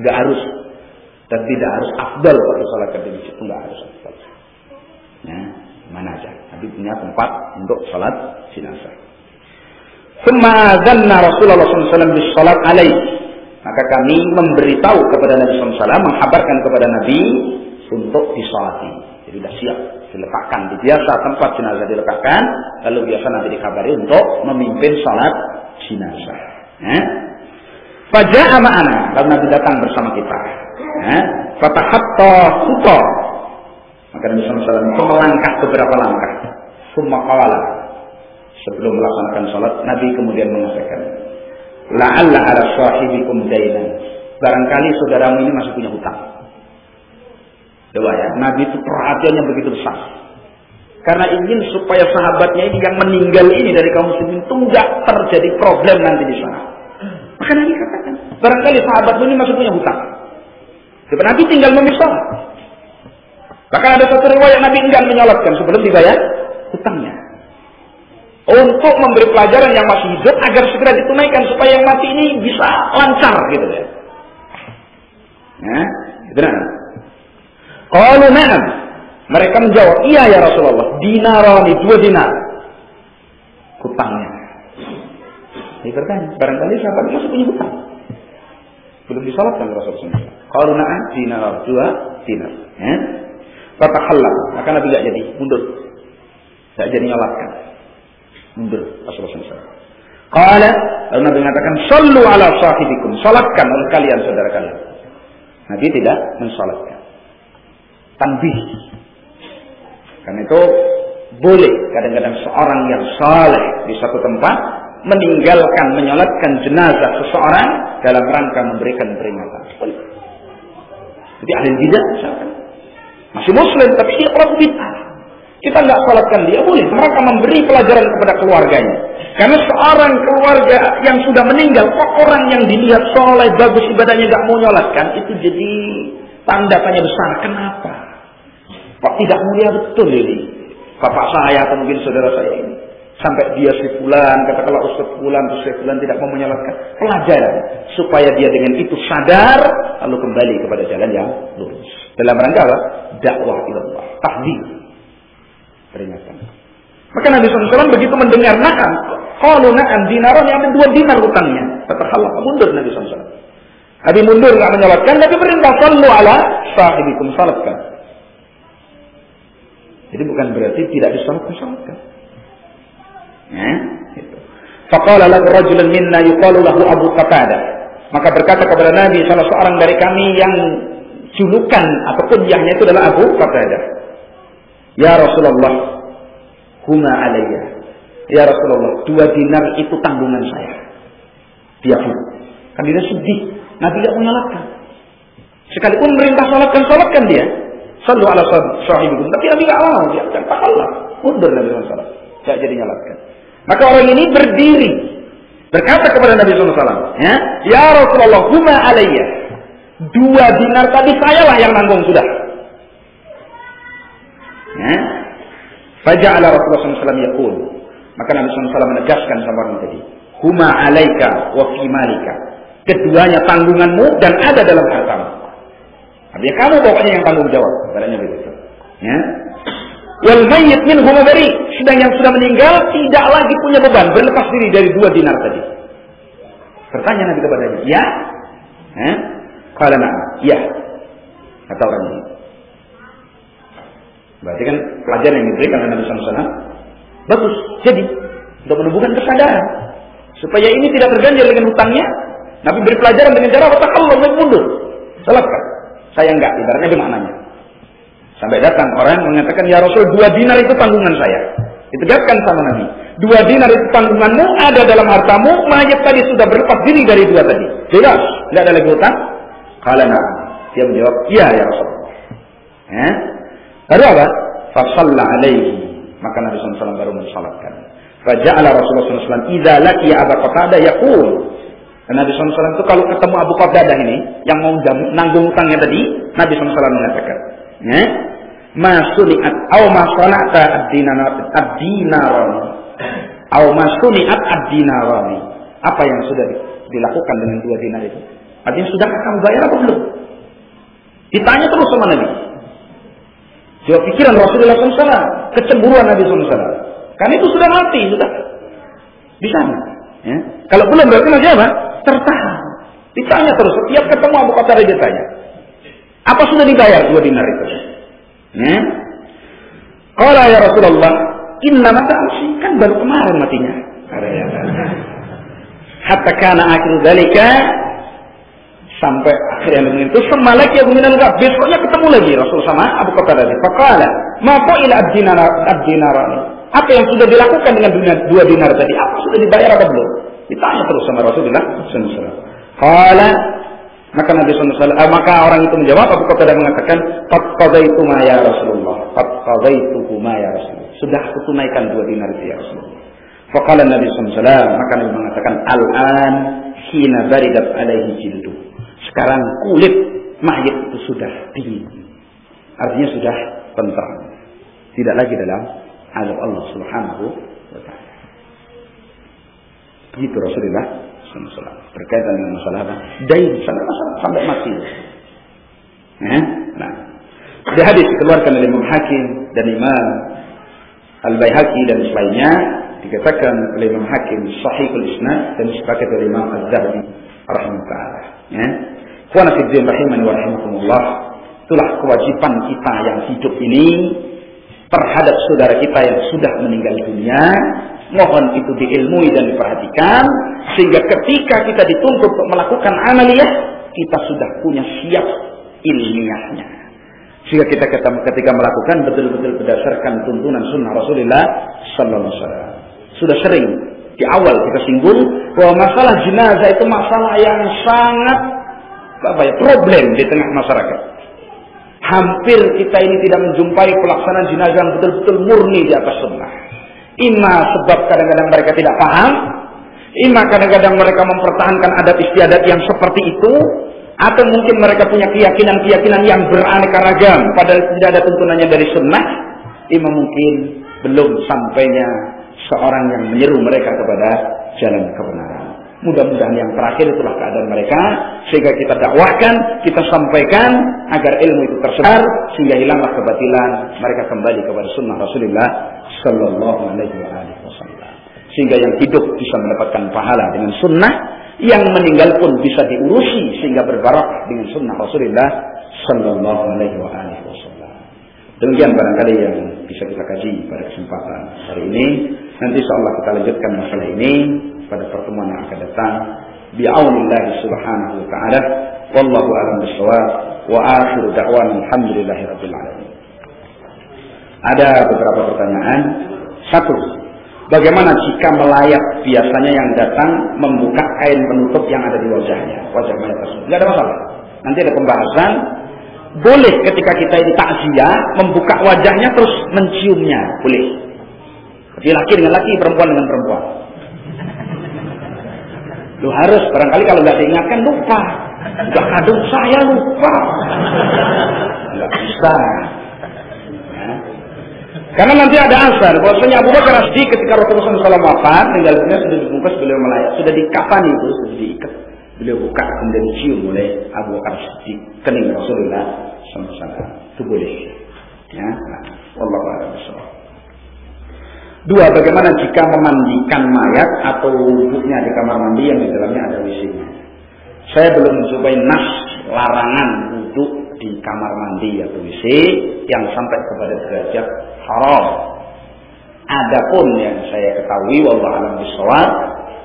nggak harus, dan tidak harus afdal kalau sholat di masjid itu nggak harus afdal. Ya, mana aja, tapi punya tempat untuk sholat jenazah. Tsumma dzanna Rasulullah sallallahu alaihi wasallam bis-shalat alaihi. Maka kami memberitahu kepada Nabi sallallahu alaihi wasallam, menghabarkan kepada Nabi untuk disolati. Jadi sudah siap, diletakkan di biasa tempat jenazah diletakkan, lalu biasa nanti dikabari untuk memimpin salat jenazah. Ya. Faja'a ma'ana, lalu Nabi datang bersama kita. Ya. Fatahatta khuta. Maka Nabi sallallahu alaihi wasallam itu melangkah beberapa langkah. Summa qala, sebelum melaksanakan sholat, Nabi kemudian mengatakan, la'alla ala sahibikum dainan, barangkali saudaramu ini masih punya hutang. Coba ya, Nabi itu perhatiannya begitu besar, karena ingin supaya sahabatnya ini yang meninggal ini dari kaum muslimin itu nggak terjadi problem nanti di sana. Maka Nabi katakan, barangkali sahabatmu ini masih punya hutang. Sebab Nabi tinggal memisah. Bahkan ada satu riwayat Nabi enggan menyolatkan sebelum dibayar hutangnya, untuk memberi pelajaran yang masih hidup agar segera ditunaikan supaya yang mati ini bisa lancar gitu ya. Nah, gitu kan. Qalu na'am. Mereka menjawab, "Iya ya Rasulullah, dinarani, 2 dinar." Hutangnya. Ini bertanya, barangkali sahabat masih punya hutang. Belum disolatkan Rasulullah. Qalu na'am, dinar, 2 dinar. Ya. Fatahalla, maka Nabi enggak jadi, mundur. Enggak jadi nyolatkan. Mundur Rasulullah SAW. Qala, lalu Nabi mengatakan, "Shallu ala sahibikum." Salatkan oleh kalian saudara kalian. Nabi tidak mensalatkan. Tanbih. Karena itu boleh kadang-kadang seorang yang saleh di satu tempat meninggalkan menyolatkan jenazah seseorang dalam rangka memberikan peringatan. Boleh. Jadi ahli bidah misalkan masih muslim tapi dia pelaku bidah, kita nggak salatkan dia, boleh. Mereka memberi pelajaran kepada keluarganya. Karena seorang keluarga yang sudah meninggal, kok orang yang dilihat soleh, bagus ibadahnya nggak mau nyolatkan, itu jadi tanda tanya besar. Kenapa? Kok tidak mulia betul ini? Bapak saya atau mungkin saudara saya ini. Sampai dia sebulan, katakanlah sebulan tidak mau menyolatkan. Pelajaran. Supaya dia dengan itu sadar, lalu kembali kepada jalan yang lurus. Dalam rangka apa? Dakwah ilallah. Tahdid. Peringatan. Maka Nabi SAW begitu mendengar na'am, qalu na'am, dinaron yang ada 2 dinar hutangnya. Fatahallah, mundur Nabi SAW. Nabi mundur nggak menyolatkan, Nabi perintah sallu ala sahibikum, salatkan. Jadi bukan berarti tidak disolatkan. Ya, gitu. Faqala lahu rajulun minna yuqalu lahu Abu Qatadah. Maka berkata kepada Nabi, salah seorang dari kami yang julukan atau kunyahnya itu adalah Abu Qatadah. Ya Rasulullah, huma alaiya. Ya Rasulullah, 2 dinar itu tanggungan saya. Dia pun. Kan dia sedih. Nabi tidak menyolatkan. Sekalipun merintah sholatkan dia. Sallu ala sahibikum. Tapi Nabi tidak mau. Dia akan pahala. Mundur Nabi SAW. Tidak jadi nyolatkan. Maka orang ini berdiri. Berkata kepada Nabi SAW. Ya, ya Rasulullah, huma alaiya. 2 dinar tadi sayalah yang nanggung sudah. Faja'ala Rasulullah SAW yaqul, maka Nabi SAW menegaskan sama orang tadi, huma alaika wa fi malika, keduanya tanggunganmu dan ada dalam hartamu. Artinya kamu pokoknya yang tanggung jawab. Katanya begitu. Ya. Wal mayyit minhu bari, sedang yang sudah meninggal tidak lagi punya beban, berlepas diri dari 2 dinar tadi. Bertanya Nabi kepadanya, ya? Qala na'am, ya. Kata orang ini. Berarti kan pelajaran yang diberikan oleh Nabi SAW bagus, jadi untuk menumbuhkan kesadaran supaya ini tidak terganjal dengan hutangnya. Nabi beri pelajaran dengan cara otak Allah mundur, salatkan. Saya enggak, ibaratnya di maknanya. Sampai datang orang mengatakan, ya Rasul, 2 dinar itu tanggungan saya. Ditegaskan sama Nabi, 2 dinar itu tanggunganmu, ada dalam hartamu. Mayat tadi sudah berlepas diri dari 2 tadi, jelas tidak ada lagi hutang. Qala na'am, dia menjawab, iya ya Rasul. Ya. Lalu apa? Fasalla alaihi. Maka Nabi SAW baru mensalatkan. Faja'ala Rasulullah SAW idza laqiya Abu Qatadah yaqul. Nabi SAW itu kalau ketemu Abu Qatadah ini yang mau nanggung hutangnya tadi, Nabi SAW mengatakan, masuniat au masanata ad-dinarani au masuniat ad-dinarani, apa yang sudah dilakukan dengan dua dinar itu? Artinya sudah kamu bayar apa belum? Ditanya terus sama Nabi. Jawab pikiran Rasulullah SAW, kecemburuan Nabi SAW. Karena itu sudah mati, sudah di sana. Ya. Kalau belum berarti masih apa? Tertahan. Ditanya terus, setiap ketemu Abu Qatadah ditanya, apa sudah dibayar dua dinar itu? Ya. Qala ya Rasulullah, inna mata amsi, kan baru kemarin matinya. Hatta kana akhir dzalika, sampai akhirnya itu semalaki aguminan enggak, besoknya ketemu lagi Rasul sama Abu Qatadah. Faqala, ma qila ad-dinarani, apa yang sudah dilakukan dengan dua dinar tadi? Apa sudah dibayar apa belum? Ditanya terus sama Rasulullah sallallahu alaihi wasallam. Qala, maka Nabi sallallahu alaihi wasallam, maka orang itu menjawab, Abu Qatadah mengatakan, "Qad qadaitu ma ya Rasulullah, qad qadaitu ma ya Rasulullah." Sudah aku tunaikan dua dinar itu ya Rasulullah. Faqala Nabi sallallahu alaihi wasallam, maka Nabi mengatakan, "Al-an hina baridat alaihi jildu." Sekarang kulit mayit itu sudah dingin. Artinya sudah tenteram. Tidak lagi dalam azab Allah Subhanahu wa taala. Begitu Rasulullah sallallahu alaihi wasallam berkaitan dengan masalah dain sampai mati. Nah, di hadis dikeluarkan oleh Imam Hakim dan Imam Al-Bayhaqi dan selainnya, dikatakan oleh Imam Hakim sahihul isnad dan disepakati oleh Imam az Zahabi rahimahullah. Ya. Khwana fi din rahimani wa rahimakumullah. Itulah kewajiban kita yang hidup ini terhadap saudara kita yang sudah meninggal dunia. Mohon itu diilmui dan diperhatikan sehingga ketika kita dituntut untuk melakukan amaliyah, kita sudah punya siap ilmiahnya. Sehingga kita ketika melakukan betul-betul berdasarkan tuntunan sunnah Rasulullah sallallahu alaihi wasallam. Sudah sering di awal kita singgung bahwa masalah jenazah itu masalah yang sangat problem di tengah masyarakat. Hampir kita ini tidak menjumpai pelaksanaan jenazah yang betul-betul murni di atas sunnah. Ima sebab kadang-kadang mereka tidak paham, ima kadang-kadang mereka mempertahankan adat istiadat yang seperti itu, atau mungkin mereka punya keyakinan-keyakinan yang beraneka ragam padahal tidak ada tuntunannya dari sunnah. Ima mungkin belum sampainya seorang yang menyeru mereka kepada jalan kebenaran. Mudah-mudahan yang terakhir itulah keadaan mereka, sehingga kita dakwahkan, kita sampaikan agar ilmu itu tersebar, sehingga hilanglah kebatilan, mereka kembali kepada sunnah Rasulullah Shallallahu Alaihi Wasallam. Sehingga yang hidup bisa mendapatkan pahala dengan sunnah, yang meninggal pun bisa diurusi sehingga berbarak dengan sunnah Rasulullah Shallallahu Alaihi Wasallam. Demikian barangkali yang bisa kita kaji pada kesempatan hari ini. Nanti insyaallah kita lanjutkan masalah ini pada pertemuan yang akan datang. Bi'aunillah subhanahu wa ta'ala. Wallahu a'lam bishawab. Wa akhiru da'wana alhamdulillahirabbil alamin. Ada beberapa pertanyaan. Satu, bagaimana jika melayat biasanya yang datang membuka kain penutup yang ada di wajahnya? Wajah mayat tersebut. Tidak ada masalah. Nanti ada pembahasan. Boleh ketika kita ini takziah membuka wajahnya terus menciumnya. Boleh. Jadi laki dengan laki, perempuan dengan perempuan. Lu harus, barangkali kalau nggak diingatkan lupa. Udah kadung saya lupa. Nggak bisa. Ya. Karena nanti ada asar. Bahwasanya Abu Bakar As-Siddiq ketika Rasulullah SAW wafat, tinggalnya sudah dibungkus beliau melayat, sudah dikafani itu, sudah diikat. Beliau buka kemudian cium oleh Abu Bakar As-Siddiq kening Rasulullah SAW. Itu boleh. Ya. Wallahu a'lam bishawab. Dua, bagaimana jika memandikan mayat atau wudhunya di kamar mandi yang di dalamnya ada WC-nya? Saya belum mencoba nas larangan wudhu di kamar mandi atau WC yang sampai kepada derajat haram. Adapun yang saya ketahui, wallahu a'lam bishawab,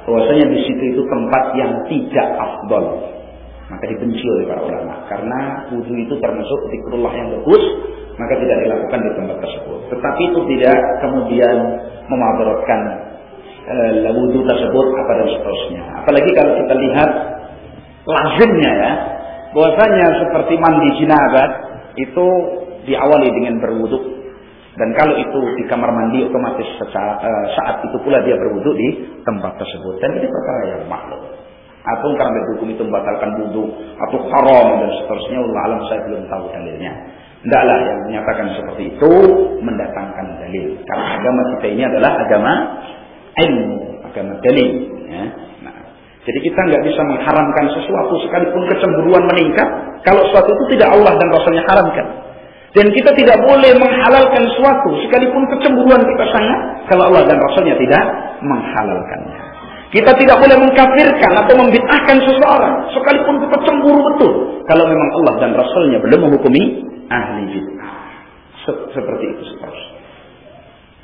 bahwasanya di situ itu tempat yang tidak afdol. Maka dibenci oleh para ulama karena wudhu itu termasuk zikrullah yang bagus, maka tidak dilakukan di tempat tersebut. Tetapi itu tidak kemudian memadaratkan wudhu tersebut apa dan seterusnya. Apalagi kalau kita lihat lazimnya ya, bahwasanya seperti mandi jinabat itu diawali dengan berwudhu, dan kalau itu di kamar mandi otomatis saat itu pula dia berwudhu di tempat tersebut, dan ini perkara yang maklum. Atau karena hukum itu membatalkan wudhu atau haram dan seterusnya, wallahu a'lam, saya belum tahu dalilnya. Tidaklah yang menyatakan seperti itu mendatangkan dalil. Karena agama kita ini adalah agama ilmu, agama dalil. Ya. Nah, jadi kita nggak bisa mengharamkan sesuatu sekalipun kecemburuan meningkat kalau sesuatu itu tidak Allah dan Rasulnya haramkan. Dan kita tidak boleh menghalalkan sesuatu sekalipun kecemburuan kita sangat kalau Allah dan Rasulnya tidak menghalalkannya. Kita tidak boleh mengkafirkan atau membid'ahkan seseorang sekalipun kita cemburu betul kalau memang Allah dan Rasulnya belum menghukumi ahli bid'ah. Seperti itu seterusnya.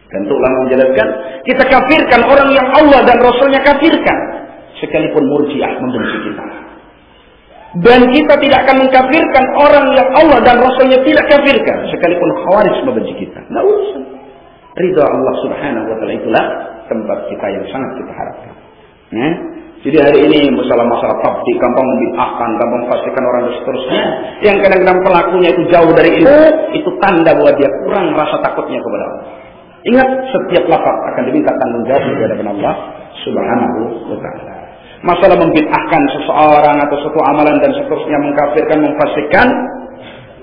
Dan untuk ulama menjelaskan, kita kafirkan orang yang Allah dan Rasulnya kafirkan sekalipun murjiah membenci kita. Dan kita tidak akan mengkafirkan orang yang Allah dan Rasulnya tidak kafirkan sekalipun khawarij membenci kita. Nggak usah. Ridha Allah Subhanahu wa Ta'ala itulah tempat kita yang sangat kita harapkan. Ya? Jadi hari ini masalah-masalah tabdi, gampang membid'ahkan, gampang fasihkan orang dan seterusnya, yang kadang-kadang pelakunya itu jauh dari ilmu, itu tanda bahwa dia kurang rasa takutnya kepada Allah. Ingat, setiap lafaz akan diminta tanggung jawab di hadapan Allah Subhanahu wa Ta'ala. Masalah membid'ahkan seseorang atau suatu amalan dan seterusnya, mengkafirkan, memfasikan,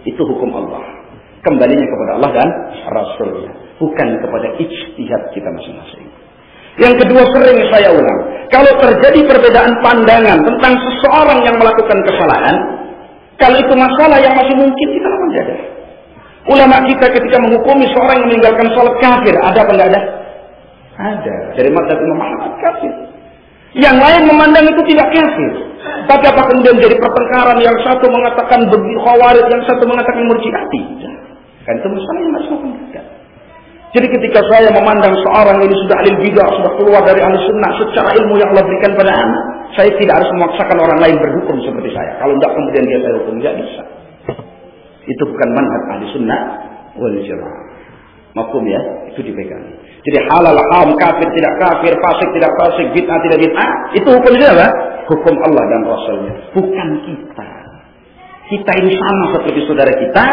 itu hukum Allah. Kembalinya kepada Allah dan Rasulnya, bukan kepada ijtihad kita masing-masing. Yang kedua, sering saya ulang, kalau terjadi perbedaan pandangan tentang seseorang yang melakukan kesalahan, kalau itu masalah yang masih mungkin, kita akan jaga. Ulama kita ketika menghukumi seorang yang meninggalkan sholat kafir, ada apa enggak ada? Ada. Dari mazhab Imam Ahmad kafir. Yang lain memandang itu tidak kafir. Tapi apa kemudian jadi pertengkaran, yang satu mengatakan khawarij, yang satu mengatakan murji'ah? Tidak. Kan itu masalah yang masih mungkin kita. Jadi ketika saya memandang seorang ini sudah ahlul bidah, sudah keluar dari ahli sunnah secara ilmu yang Allah berikan pada anak, saya tidak harus memaksakan orang lain berhukum seperti saya. Kalau tidak kemudian dia saya hukum, tidak bisa. Itu bukan manhaj ahli sunnah wal jamaah. Maklum ya, itu dipegang. Jadi halal haram, kafir tidak kafir, fasik tidak fasik, bid'ah tidak bid'ah, itu hukum siapa? Hukum Allah dan Rasulnya, bukan kita. Kita ini sama seperti saudara kita,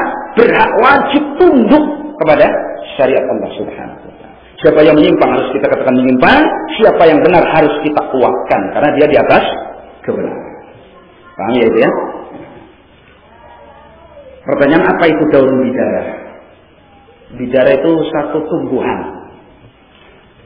berhak wajib tunduk kepada syariat Allah Subhanahu wa Ta'ala. Siapa yang menyimpang harus kita katakan menyimpang, siapa yang benar harus kita kuatkan karena dia di atas kebenaran. Paham ya itu ya? Pertanyaan, apa itu daun bidara? Bidara itu satu tumbuhan.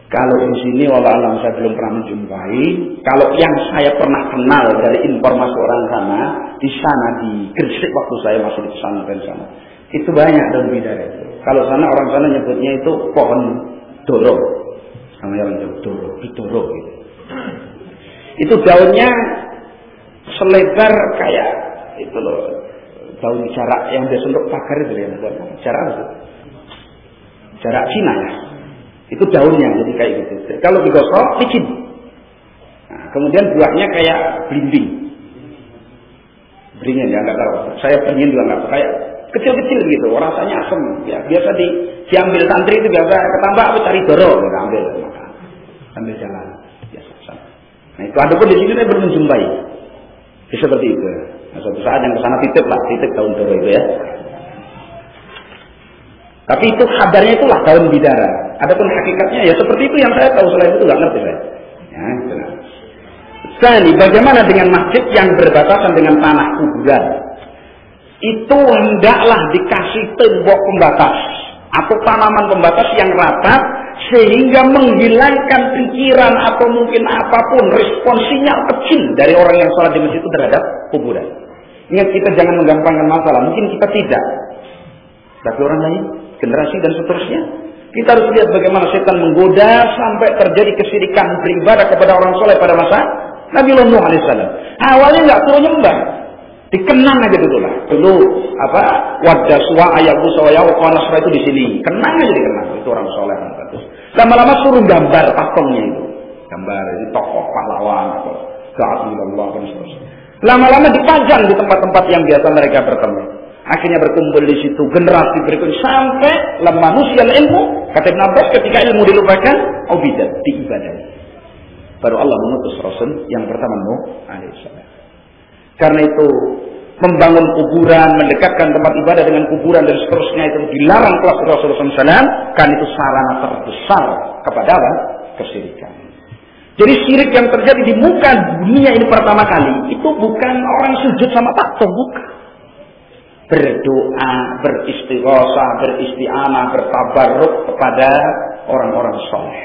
Kalau di sini wallah alam saya belum pernah menjumpai. Kalau yang saya pernah kenal dari informasi orang sana, di sana di Gresik waktu saya masih di pesantren sana, itu banyak daun bidara itu. Kalau sana orang sana nyebutnya itu pohon doro, namanya orang Jawa doro, bidoro gitu. Itu daunnya selebar kayak itu loh, daun jarak yang biasa untuk pagar itu ya, buat jarak itu, jarak Cina ya. Itu daunnya jadi kayak gitu. Kalau digosok licin. Nah, kemudian buahnya kayak blimbing. Blimbing ya, nggak tahu. Saya pengen juga nggak tahu. Kayak kecil-kecil gitu, rasanya asam. Ya, biasa diambil santri itu biasa ketambah aku cari doro, nggak ambil makan. Ambil jalan biasa. Nah itu ada pun di sini saya belum menjumpai. Ya, seperti itu. Nah, suatu saat yang kesana titip lah, titip daun doro itu ya. Tapi itu kabarnya itulah daun bidara. Adapun hakikatnya ya seperti itu yang saya tahu, selain itu nggak ngerti saya. Ya, benar. Jadi bagaimana dengan masjid yang berbatasan dengan tanah kuburan? Itu hendaklah dikasih tembok pembatas atau tanaman pembatas yang rata sehingga menghilangkan pikiran atau mungkin apapun respon sinyal kecil dari orang yang sholat di masjid itu terhadap kuburan. Ingat, kita jangan menggampangkan masalah. Mungkin kita tidak, tapi orang lain, generasi dan seterusnya. Kita harus lihat bagaimana setan menggoda sampai terjadi kesirikan beribadah kepada orang soleh pada masa Nabi Nuh alaihissalam. Awalnya nggak turun nyembah, dikenang aja dulu lah. Dulu apa wadah suwa ayat busa ayat konas itu di sini, kenang aja dikenang itu orang soleh. Lama-lama suruh gambar patungnya itu, gambar ini tokoh pahlawan atau Allah dan seterusnya. Lama-lama dipajang di tempat-tempat yang biasa mereka bertemu. Akhirnya berkumpul di situ generasi berikut sampai lemah manusia ilmu. Kata Ibnu Abbas, ketika ilmu dilupakan, ubidat diibadahi. Baru Allah mengutus Rasul yang pertama Nuh alaihissalam. Karena itu membangun kuburan, mendekatkan tempat ibadah dengan kuburan dan seterusnya itu dilarang kelas Rasulullah SAW. Karena itu sarana terbesar kepada kesyirikan. Jadi syirik yang terjadi di muka dunia ini pertama kali itu bukan orang sujud sama patung, bukan. berdoa, beristighosah, beristi'anah, bertabarruk kepada orang-orang soleh.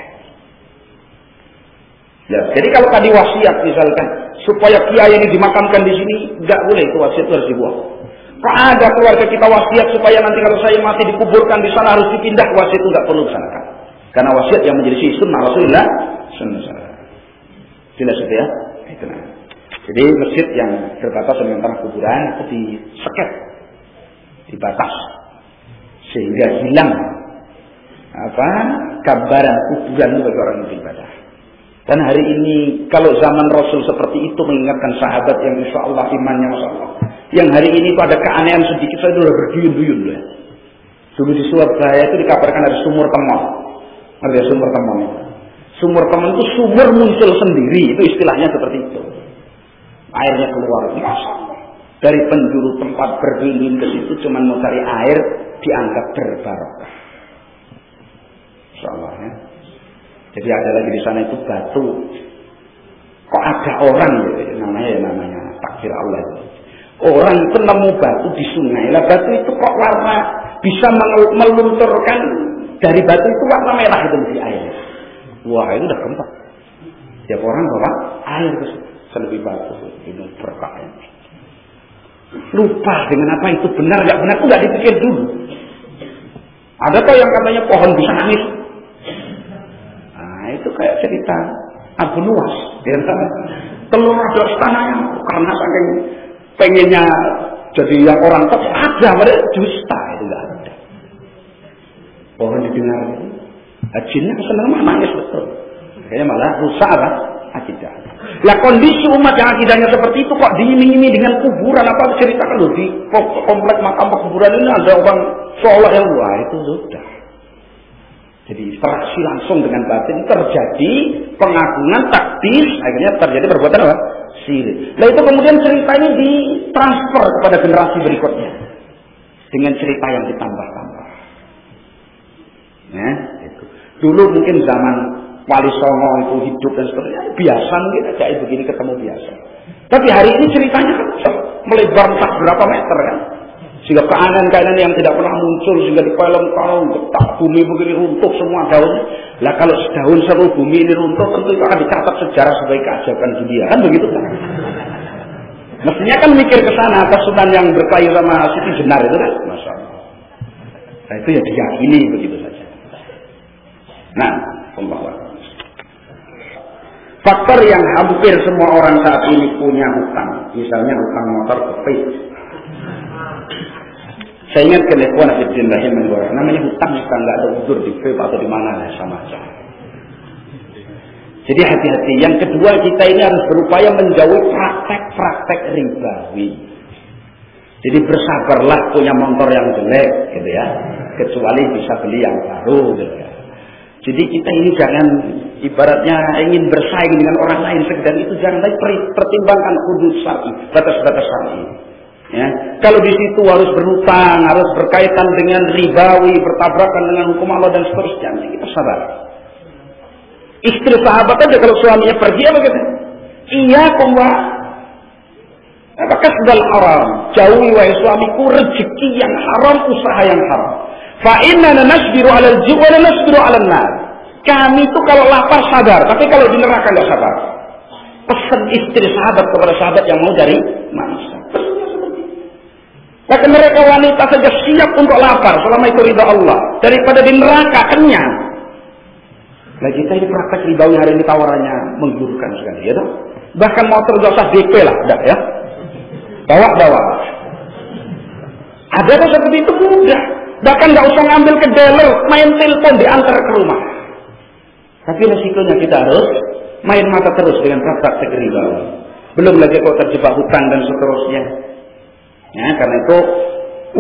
Ya, jadi kalau tadi wasiat misalkan supaya kiai ini dimakamkan di sini, nggak boleh, itu wasiat harus dibuang. Kalau ada keluarga kita wasiat supaya nanti kalau saya mati dikuburkan di sana harus dipindah, wasiat itu nggak perlu dilaksanakan. Karena wasiat yang menjadi sunnah Rasulullah SAW. Jelas itu ya. Itu nah. Jadi masjid yang terbatas dengan tanah kuburan itu diseket, dibatas, sehingga hilang apa gambaran kuburan bagi orang yang beribadah. Dan hari ini kalau zaman Rasul seperti itu mengingatkan sahabat yang insya Allah imannya masya Allah. Yang hari ini itu ada keanehan sedikit, saya dulu berduyun-duyun dulu. Dulu di Surabaya itu dikabarkan ada sumur temon. Ada sumur temon. Sumur temon itu sumur muncul sendiri, itu istilahnya seperti itu. Airnya keluar biasa dari penjuru tempat berduyun ke situ, cuman mau cari air dianggap berbarokah. Insyaallah ya. Jadi ada lagi di sana itu batu. Kok ada orang gitu, namanya takdir Allah. Orang itu nemu batu di sungai. Lah batu itu kok warna bisa melunturkan dari batu itu warna merah itu di air. Wah, itu udah keempat. Tiap orang bawa air ke situ. Selebih batu itu berkah. Lupa dengan apa itu benar nggak benar, nggak dipikir dulu. Ada kok yang katanya pohon bisa nangis. Nah itu kayak cerita Abu Nuaim. Dia kata telur ada setananya karena saking pengennya jadi yang orang top ada, mereka dusta itu nggak ada. Pohon didengar itu, jinnya senang nangis betul. Kayaknya malah rusak lah akidah. Lah kondisi umat yang akidahnya seperti itu kok diiming-imingi dengan kuburan, apa ceritakan loh di komplek makam kuburan ini ada orang seolah yang wah itu sudah. Jadi interaksi langsung dengan batin terjadi, pengagungan taktis, akhirnya terjadi perbuatan apa? Syirik. Lah itu kemudian ceritanya ditransfer kepada generasi berikutnya dengan cerita yang ditambah-tambah. Nah, itu. Dulu mungkin zaman Walisongo itu hidup dan seterusnya biasa, mungkin aja begini ketemu biasa. Tapi hari ini ceritanya kan melebar entah berapa meter kan, sehingga keanehan-keanehan yang tidak pernah muncul sehingga di film tahun getak bumi begini runtuh semua daunnya. Lah kalau sedaun seru bumi ini runtuh tentu itu akan dicatat sejarah sebagai keajaiban dunia kan begitu kan? Mestinya kan mikir ke sana atas sunan yang berkayu sama Siti Jenar itu kan, masya Allah. Nah itu ya diyakini begitu saja. Nah, Allah. Faktor yang hampir semua orang saat ini punya hutang, misalnya hutang motor kepit. Saya ingat ke Lekwan Abidin Rahim Menggora, namanya hutang bukan nggak ada udur di vape atau di mana sama aja. Jadi hati-hati. Yang kedua kita ini harus berupaya menjauhi praktek-praktek ribawi. Jadi bersabarlah punya motor yang jelek, gitu ya. Kecuali bisa beli yang baru, gitu ya. Jadi kita ini jangan ibaratnya ingin bersaing dengan orang lain sekedar itu, jangan lagi pertimbangkan hudud syar'i, batas-batas syar'i. Ya. Kalau di situ harus berhutang, harus berkaitan dengan ribawi, bertabrakan dengan hukum Allah dan seterusnya, kita sabar. Istri sahabat aja kalau suaminya pergi apa gitu? Iya, kumlah. Kasbal haram, jauhi wahai suamiku rezeki yang haram, usaha yang haram. Fa innana nasbiru 'alal ju' wa la nasbiru 'alan nar. Kami itu kalau lapar sabar, tapi kalau di neraka enggak sabar. Pesan istri sahabat kepada sahabat yang mau cari manusia. Maka mereka wanita saja siap untuk lapar selama itu ridha Allah, daripada di neraka kenyang. Lah kita ini praktek ribawi hari ini tawarannya menggiurkan sekali ya toh. Bahkan motor enggak usah DP lah, enggak ya. Bawa-bawa. Ada kok seperti itu mudah. Bahkan nggak usah ngambil ke dealer, main telepon diantar ke rumah. Tapi resikonya kita harus main mata terus dengan praktek ribawi. Belum lagi kalau terjebak hutang dan seterusnya. Ya, karena itu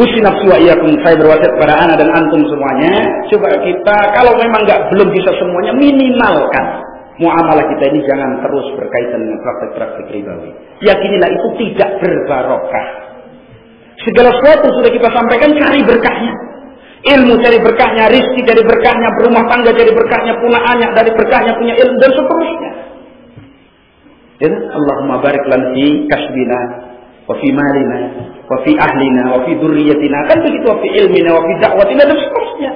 usinafsi wa iyyakum, saya berwasiat kepada anak dan antum semuanya. Coba kita kalau memang belum bisa semuanya, minimalkan muamalah kita ini jangan terus berkaitan dengan praktek-praktek ribawi. Yakinilah itu tidak berbarokah. Segala sesuatu sudah kita sampaikan, cari berkahnya. Ilmu cari berkahnya, rizki cari berkahnya, berumah tangga cari berkahnya, punya anak dari berkahnya, punya ilmu dan seterusnya. Ya, Allahumma barik lana fi kasbina wa fi malina wa wa fi ahlina wa fi dzurriyyatina, kan begitu, wa fi ilmina wa fi da'watina dan seterusnya.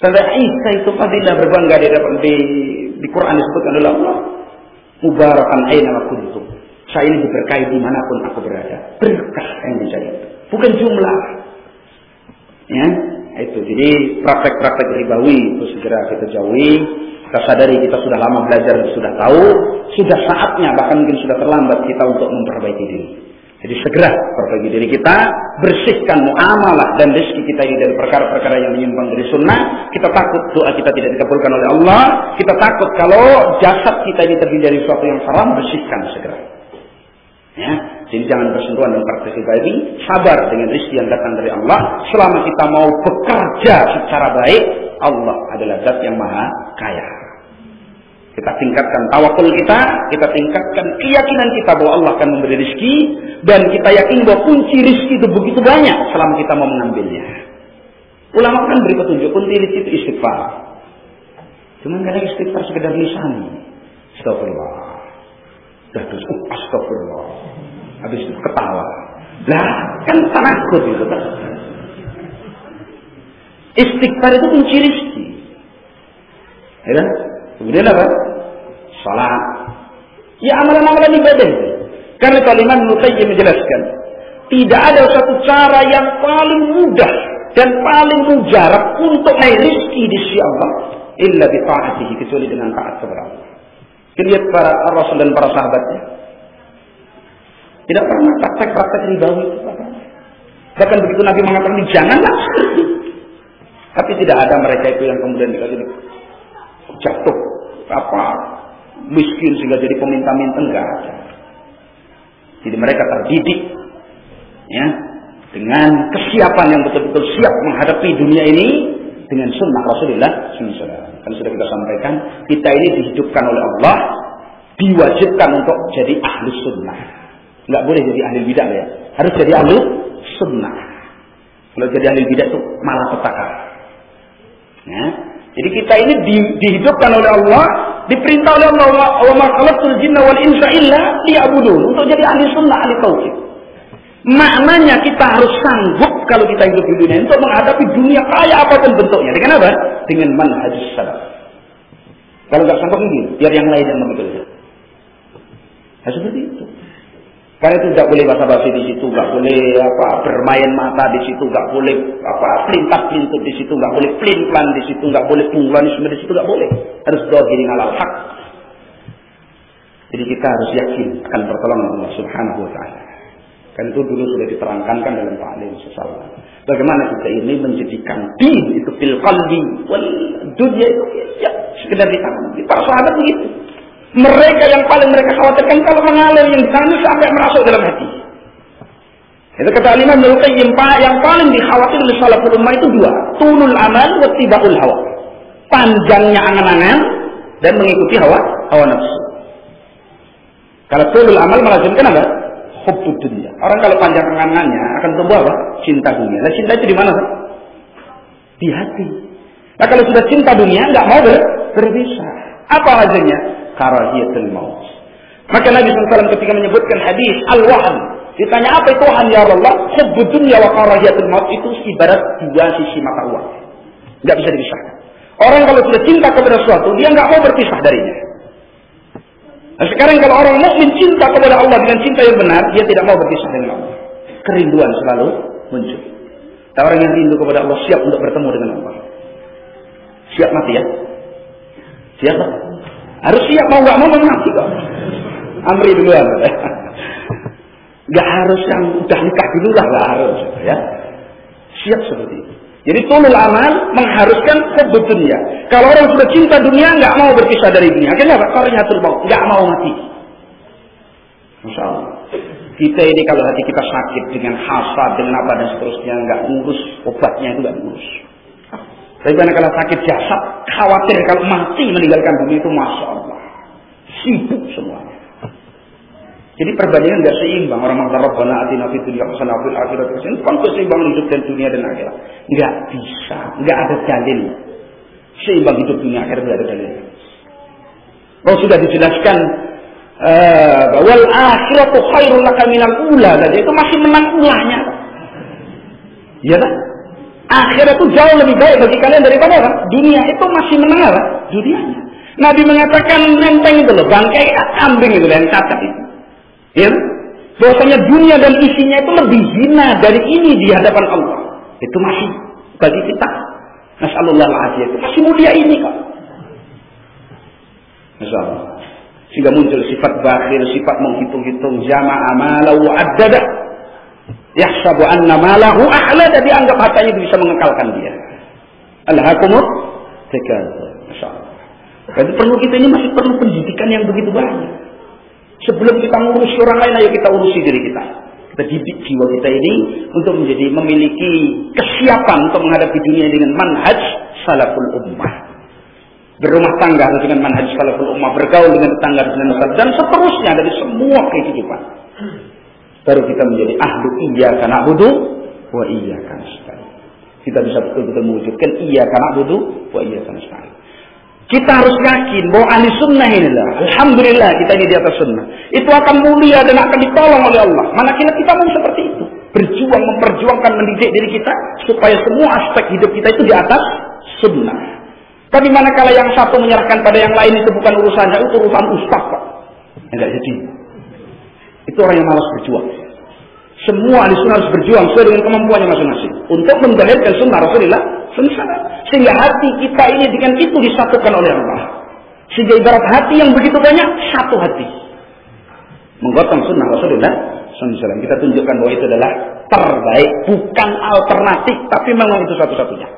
Sampai Isa itu fadilah berbangga di hadapan di Quran disebutkan oleh Allah, mubarakan aina ma kuntum. Saya ini diberkahi dimanapun aku berada. Berkah yang dicari, bukan jumlah. Ya, itu. Jadi praktek-praktek ribawi itu segera kita jauhi. Kita sadari kita sudah lama belajar, sudah tahu, sudah saatnya, bahkan mungkin sudah terlambat kita untuk memperbaiki diri. Jadi segera perbaiki diri kita, bersihkan muamalah dan rezeki kita ini dari perkara-perkara yang menyimpang dari sunnah. Kita takut doa kita tidak dikabulkan oleh Allah. Kita takut kalau jasad kita ini terdiri dari sesuatu yang haram, bersihkan segera. Ya, jadi jangan bersentuhan dengan praktek pribadi, sabar dengan rezeki yang datang dari Allah. Selama kita mau bekerja secara baik, Allah adalah zat yang maha kaya. Kita tingkatkan tawakul kita tingkatkan keyakinan kita bahwa Allah akan memberi rezeki, dan kita yakin bahwa kunci rezeki itu begitu banyak selama kita mau mengambilnya. Ulama kan beri petunjuk, kunci rezeki itu istighfar. Cuman kadang istighfar sekedar lisan. Astagfirullah. Dah terus astagfirullah. Habis itu ketawa. Lah, kan takut itu kan. Istighfar itu kunci rezeki. Ya kan? Kemudian apa? Salat. Ya amalan-amalan ibadah. Karena kalimat Nuqayyim menjelaskan, tidak ada satu cara yang paling mudah dan paling mujarab untuk naik rezeki di sisi Allah illa bi ta'atihi, kecuali dengan taat kepada Allah. Lihat para Rasul dan para sahabatnya. Tidak pernah praktek-praktek ribawi itu. Bahkan begitu Nabi mengatakan janganlah seperti. Tapi tidak ada mereka itu yang kemudian jatuh apa miskin sehingga jadi peminta-minta, enggak. Jadi mereka terdidik ya dengan kesiapan yang betul-betul siap menghadapi dunia ini dengan sunnah Rasulullah SAW. Kan sudah kita sampaikan, kita ini dihidupkan oleh Allah, diwajibkan untuk jadi ahli sunnah. Enggak boleh jadi ahli bidah ya, harus jadi ahli sunnah. Kalau jadi ahli bidah itu malah petaka. Ya. Jadi kita ini dihidupkan oleh Allah, diperintah oleh Allah, wa ma khalaqtul jinna wal insa illa liya'budun, untuk jadi ahli sunnah, ahli tauhid. Maknanya kita harus sanggup kalau kita hidup di dunia untuk menghadapi dunia kaya apapun bentuknya. Dengan apa? Dengan manhaj salaf. Kalau nggak sanggup begini, biar yang lain yang mengambilnya. Nah, seperti itu. Karena itu nggak boleh basa-basi di situ, nggak boleh apa bermain mata di situ, nggak boleh apa pelintas-pelintas di situ, nggak boleh pelin-pelan di situ, nggak boleh pungulanisme di situ, nggak boleh. Harus dohiri ngalal hak. Jadi kita harus yakin akan pertolongan Allah Subhanahu Wa Taala. Kan itu dulu sudah diterangkan kan dalam ta'lim sesama. Bagaimana kita ini menjadikan din itu fil qalbi wal dunya itu ya sekedar di tangan. Para sahabat begitu. Mereka yang paling mereka khawatirkan kalau mengalir yang tangan sampai merasuk dalam hati. Itu kata Imam Al-Qayyim, yang paling dikhawatirkan oleh salaful ummah itu dua, tulul amal wa tibaul hawa. Panjangnya angan-angan dan mengikuti hawa nafsu. Kalau tulul amal melazimkan apa? Hubbud dunia. Orang kalau panjang angan-angannya akan tumbuh apa? Cinta dunia. Nah, cinta itu di mana? Di hati. Nah, kalau sudah cinta dunia, nggak mau berpisah. Apa hasilnya? Karahiyatul maut. Maka Nabi SAW ketika menyebutkan hadis al-wahan, ditanya apa itu wahan ya Allah? Hubbud dunia wa karahiyatul maut itu ibarat dua sisi mata uang. Nggak bisa dipisahkan. Orang kalau sudah cinta kepada sesuatu, dia nggak mau berpisah darinya. Nah, sekarang kalau orang mukmin cinta kepada Allah dengan cinta yang benar, dia tidak mau berpisah dengan Allah. Kerinduan selalu muncul. Dan orang yang rindu kepada Allah siap untuk bertemu dengan Allah. Siap mati ya? Siap? Harus siap, mau nggak mau mati kok. Amri duluan. Gak harus yang udah nikah dulu lah, gak harus ya. Siap seperti itu. Jadi tulul amal mengharuskan hubbud dunia. Kalau orang sudah cinta dunia, nggak mau berpisah dari dunia. Kenapa? Karahiyatul maut, nggak mau mati. Masya Allah. Kita ini kalau hati kita sakit dengan hasad, dengan apa dan seterusnya, nggak ngurus obatnya itu nggak ngurus. Tapi kalau sakit jasad, khawatir kalau mati meninggalkan dunia itu, masya Allah, sibuk semuanya. Jadi perbandingan tidak seimbang. Orang mengatakan Rabbana atina fid dunya hasanah wa fil akhirati hasanah, itu kan seimbang hidup dan dunia dan akhirat. Enggak bisa, enggak ada dalil seimbang hidup dunia akhirat, enggak ada dalil. Kalau sudah dijelaskan wal akhiratu khairul laka minal ula, itu masih menang ulahnya. Ya kan? Akhirat itu jauh lebih baik bagi kalian daripada apa? Dunia. Itu masih menang apa? Dunianya. Nabi mengatakan lempeng itu loh, bangkai kambing itu yang cacat itu. Ya kan? Bahwasanya dunia dan isinya itu lebih hina dari ini di hadapan Allah. Itu masih bagi kita. Nasallallahu alaihi wasallam. Masih mulia ini kok. Masyaallah. Sehingga muncul sifat bakhil, sifat menghitung-hitung, jama'a malahu addada. Yahsabu anna malahu akhlada, dianggap hartanya bisa mengekalkan dia. Al-hakumut takatsur. Masyaallah. Jadi perlu kita ini masih perlu pendidikan yang begitu banyak. Sebelum kita ngurus orang lain, ayo kita urusi diri kita. Kita didik jiwa kita ini untuk menjadi memiliki kesiapan untuk menghadapi dunia dengan manhaj salaful ummah. Berumah tangga dengan manhaj salaful ummah, bergaul dengan tetangga dengan salaf dan seterusnya dari semua kehidupan. Baru kita menjadi ahlu iyyaka na'budu wa iyyaka nasta'in. Kita bisa betul-betul mewujudkan iyyaka na'budu wa iyyaka nasta'in. Kita harus yakin bahwa ahli sunnah inilah, alhamdulillah kita ini di atas sunnah, itu akan mulia dan akan ditolong oleh Allah. Mana kita mau seperti itu, berjuang memperjuangkan mendidik diri kita supaya semua aspek hidup kita itu di atas sunnah. Tapi manakala yang satu menyerahkan pada yang lain, itu bukan urusannya, itu urusan ustaz kok. Enggak jadi. Itu orang yang malas berjuang. Semua ahli sunnah harus berjuang sesuai dengan kemampuannya masing-masing untuk mendahirkan sunnah Rasulullah SAW, sehingga hati kita ini dengan itu disatukan oleh Allah, sehingga ibarat hati yang begitu banyak satu hati menggotong sunnah Rasulullah SAW. Kita tunjukkan bahwa itu adalah terbaik, bukan alternatif, tapi memang itu satu-satunya.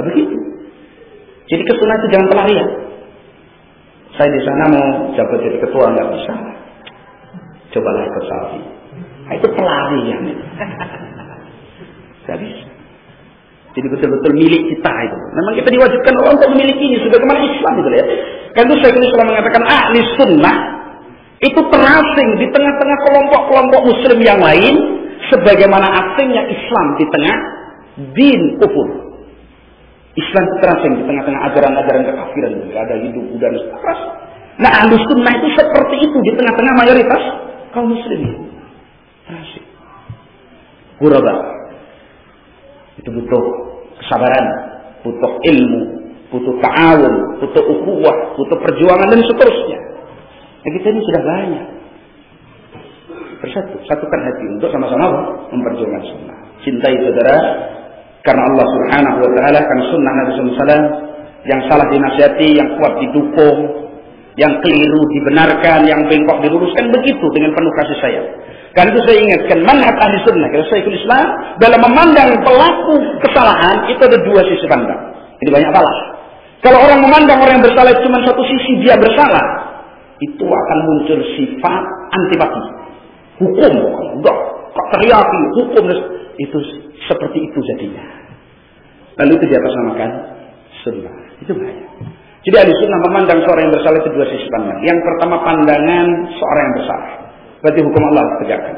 Nah, begitu. Jadi kesunnah itu jangan pelarian. Saya di sana mau jabat jadi ketua nggak bisa, cobalah ikut Salafi. Nah, itu pelarian. Tidak bisa. Jadi betul-betul milik kita itu. Memang kita diwajibkan Allah untuk memilikinya. Sudah kemana Islam itu ya. Kan itu saya selalu mengatakan ahli sunnah itu terasing di tengah-tengah kelompok-kelompok muslim yang lain, sebagaimana asingnya Islam di tengah din kufur. Islam terasing di tengah-tengah ajaran-ajaran kekafiran, ada hidup dan seterusnya. Nah, ahli sunnah itu seperti itu di tengah-tengah mayoritas kaum muslimin. Terasing. Guraba. Itu butuh kesabaran, butuh ilmu, butuh ta'awun, butuh ukhuwah, butuh perjuangan dan seterusnya. Nah, kita ini sudah banyak. Bersatu, satukan hati untuk sama-sama memperjuangkan sunnah. Cintai saudara karena Allah Subhanahu wa taala, karena sunnah Nabi sallallahu alaihi wasallam. Yang salah dinasihati, yang kuat didukung, yang keliru dibenarkan, yang bengkok diluruskan, begitu dengan penuh kasih sayang. Karena itu saya ingatkan manhaj ahli sunnah, karena saya ikut Islam dalam memandang pelaku kesalahan itu ada dua sisi pandang. Jadi banyak salah. Kalau orang memandang orang yang bersalah cuma satu sisi dia bersalah, itu akan muncul sifat antipati. Hukum, kok teriaki, hukum itu seperti itu jadinya. Lalu itu dia persamakan sunnah. Itu bahaya. Jadi ahli sunnah memandang seorang yang bersalah itu dua sisi pandang. Yang pertama pandangan seorang yang bersalah. Berarti hukum Allah tegakkan.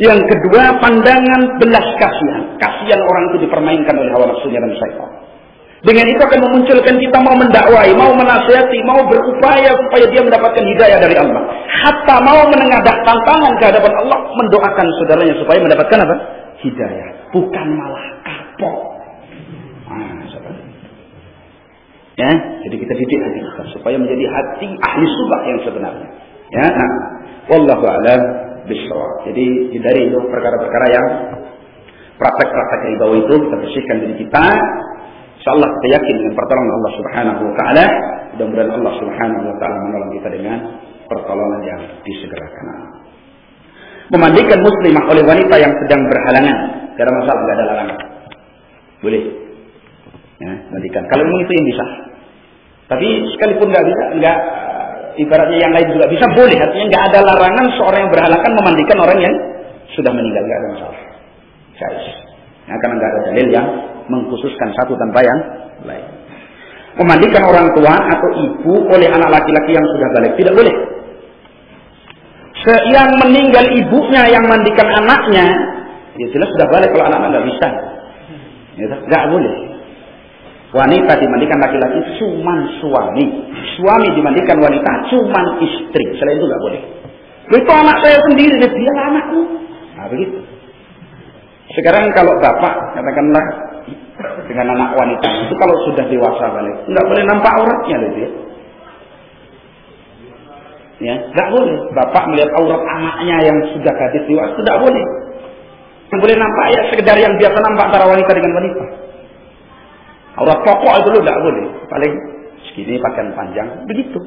Yang kedua pandangan belas kasihan. Kasihan orang itu dipermainkan oleh hawa nafsunya dan syaitan. Dengan itu akan memunculkan kita mau mendakwai, mau menasihati, mau berupaya supaya dia mendapatkan hidayah dari Allah. Hatta mau menengadah tantangan ke hadapan Allah, mendoakan saudaranya supaya mendapatkan apa? Hidayah. Bukan malah kapok. Nah, ya, jadi kita didik hati kita supaya menjadi hati ahli sunnah yang sebenarnya. Ya, nah, wallahu a'lam bishawab. Jadi hindari itu perkara-perkara yang praktek-praktek ribawi itu, kita bersihkan diri kita. Insyaallah kita yakin dengan pertolongan Allah Subhanahu wa taala. Mudah-mudahan Allah Subhanahu wa taala menolong kita dengan pertolongan yang disegerakan. Memandikan muslimah oleh wanita yang sedang berhalangan, karena masalah tidak ada larangan. Boleh. Ya, mandikan. Kalau memang itu yang bisa. Tapi sekalipun nggak bisa, nggak ibaratnya yang lain juga bisa, boleh. Artinya nggak ada larangan seorang yang berhalangan memandikan orang yang sudah meninggal, nggak ada masalah. Jais. Nah, karena nggak ada dalil yang mengkhususkan satu tanpa yang lain. Memandikan orang tua atau ibu oleh anak laki-laki yang sudah balik tidak boleh. Yang meninggal ibunya yang mandikan anaknya, ya jelas sudah balik. Kalau anak-anak nggak bisa, nggak boleh. Wanita dibandingkan laki-laki cuman suami. Suami dibandingkan wanita cuman istri. Selain itu nggak boleh. Itu anak saya sendiri, dia anakku. Nah begitu. Sekarang kalau bapak katakanlah dengan anak wanita itu kalau sudah dewasa balik, nggak boleh nampak auratnya loh dia. Ya, nggak boleh. Bapak melihat aurat anaknya yang sudah gadis dewasa, tidak boleh. Yang boleh nampak ya sekedar yang biasa nampak antara wanita dengan wanita. Aurat pokok itu tidak boleh. Paling segini pakaian panjang, begitu.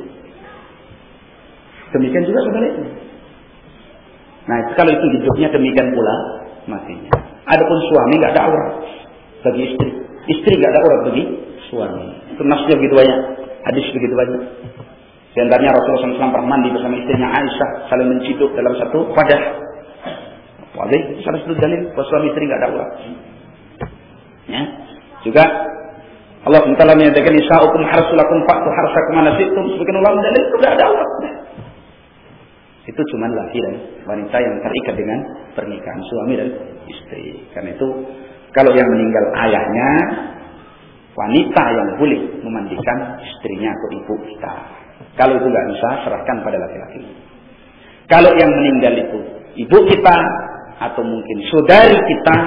Demikian juga sebaliknya. Nah, kalau itu hidupnya demikian pula matinya. Adapun suami nggak ada aurat bagi istri, istri nggak ada aurat bagi suami. Itu nasnya begitu banyak, hadis begitu banyak. Di antaranya Rasulullah SAW pernah mandi bersama istrinya Aisyah, saling menciduk dalam satu wadah. Wadah itu salah satu dalil bahwa suami istri nggak ada aurat. Ya, juga Allah SWT menyatakan nisa'ukum harsulakum fa'tu harsakum manasyi'tum, sebagian ulama dalil itu nggak ada aurat. Itu cuma laki dan wanita yang terikat dengan pernikahan suami dan istri. Karena itu kalau yang meninggal ayahnya, wanita yang boleh memandikan istrinya atau ibu kita. Kalau itu nggak bisa, serahkan pada laki-laki. Kalau yang meninggal itu ibu kita atau mungkin saudari kita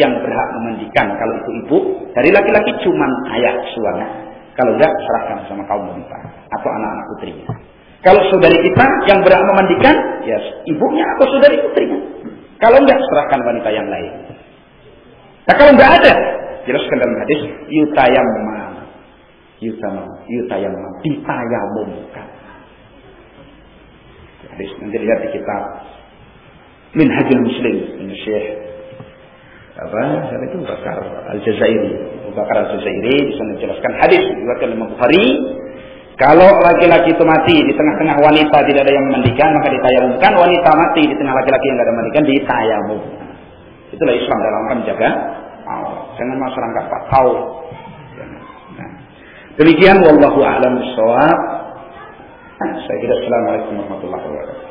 yang berhak memandikan. Kalau itu ibu dari laki-laki cuma ayah suami. Kalau nggak, serahkan sama kaum wanita atau anak-anak putrinya. Kalau saudari kita yang berhak memandikan, ya ibunya atau saudari putrinya. Kalau enggak, serahkan wanita yang lain. Nah, kalau enggak ada, jelaskan dalam hadis, yutayamam, ditayamumkan. Hadis nanti lihat di kitab Minhajul Muslim, Syekh Abu Bakar Al-Jazairi, di sana jelaskan hadis diriwayatkan Imam Bukhari. Kalau laki-laki itu mati di tengah-tengah wanita tidak ada yang memandikan, maka ditayamumkan. Wanita mati di tengah laki-laki yang tidak ada memandikan, ditayamum. Itulah Islam dalam menjaga aurat. Jangan masyarakat Pak tahu. Nah, demikian wallahu a'lam bissawab. Saya kira assalamualaikum warahmatullahi wabarakatuh.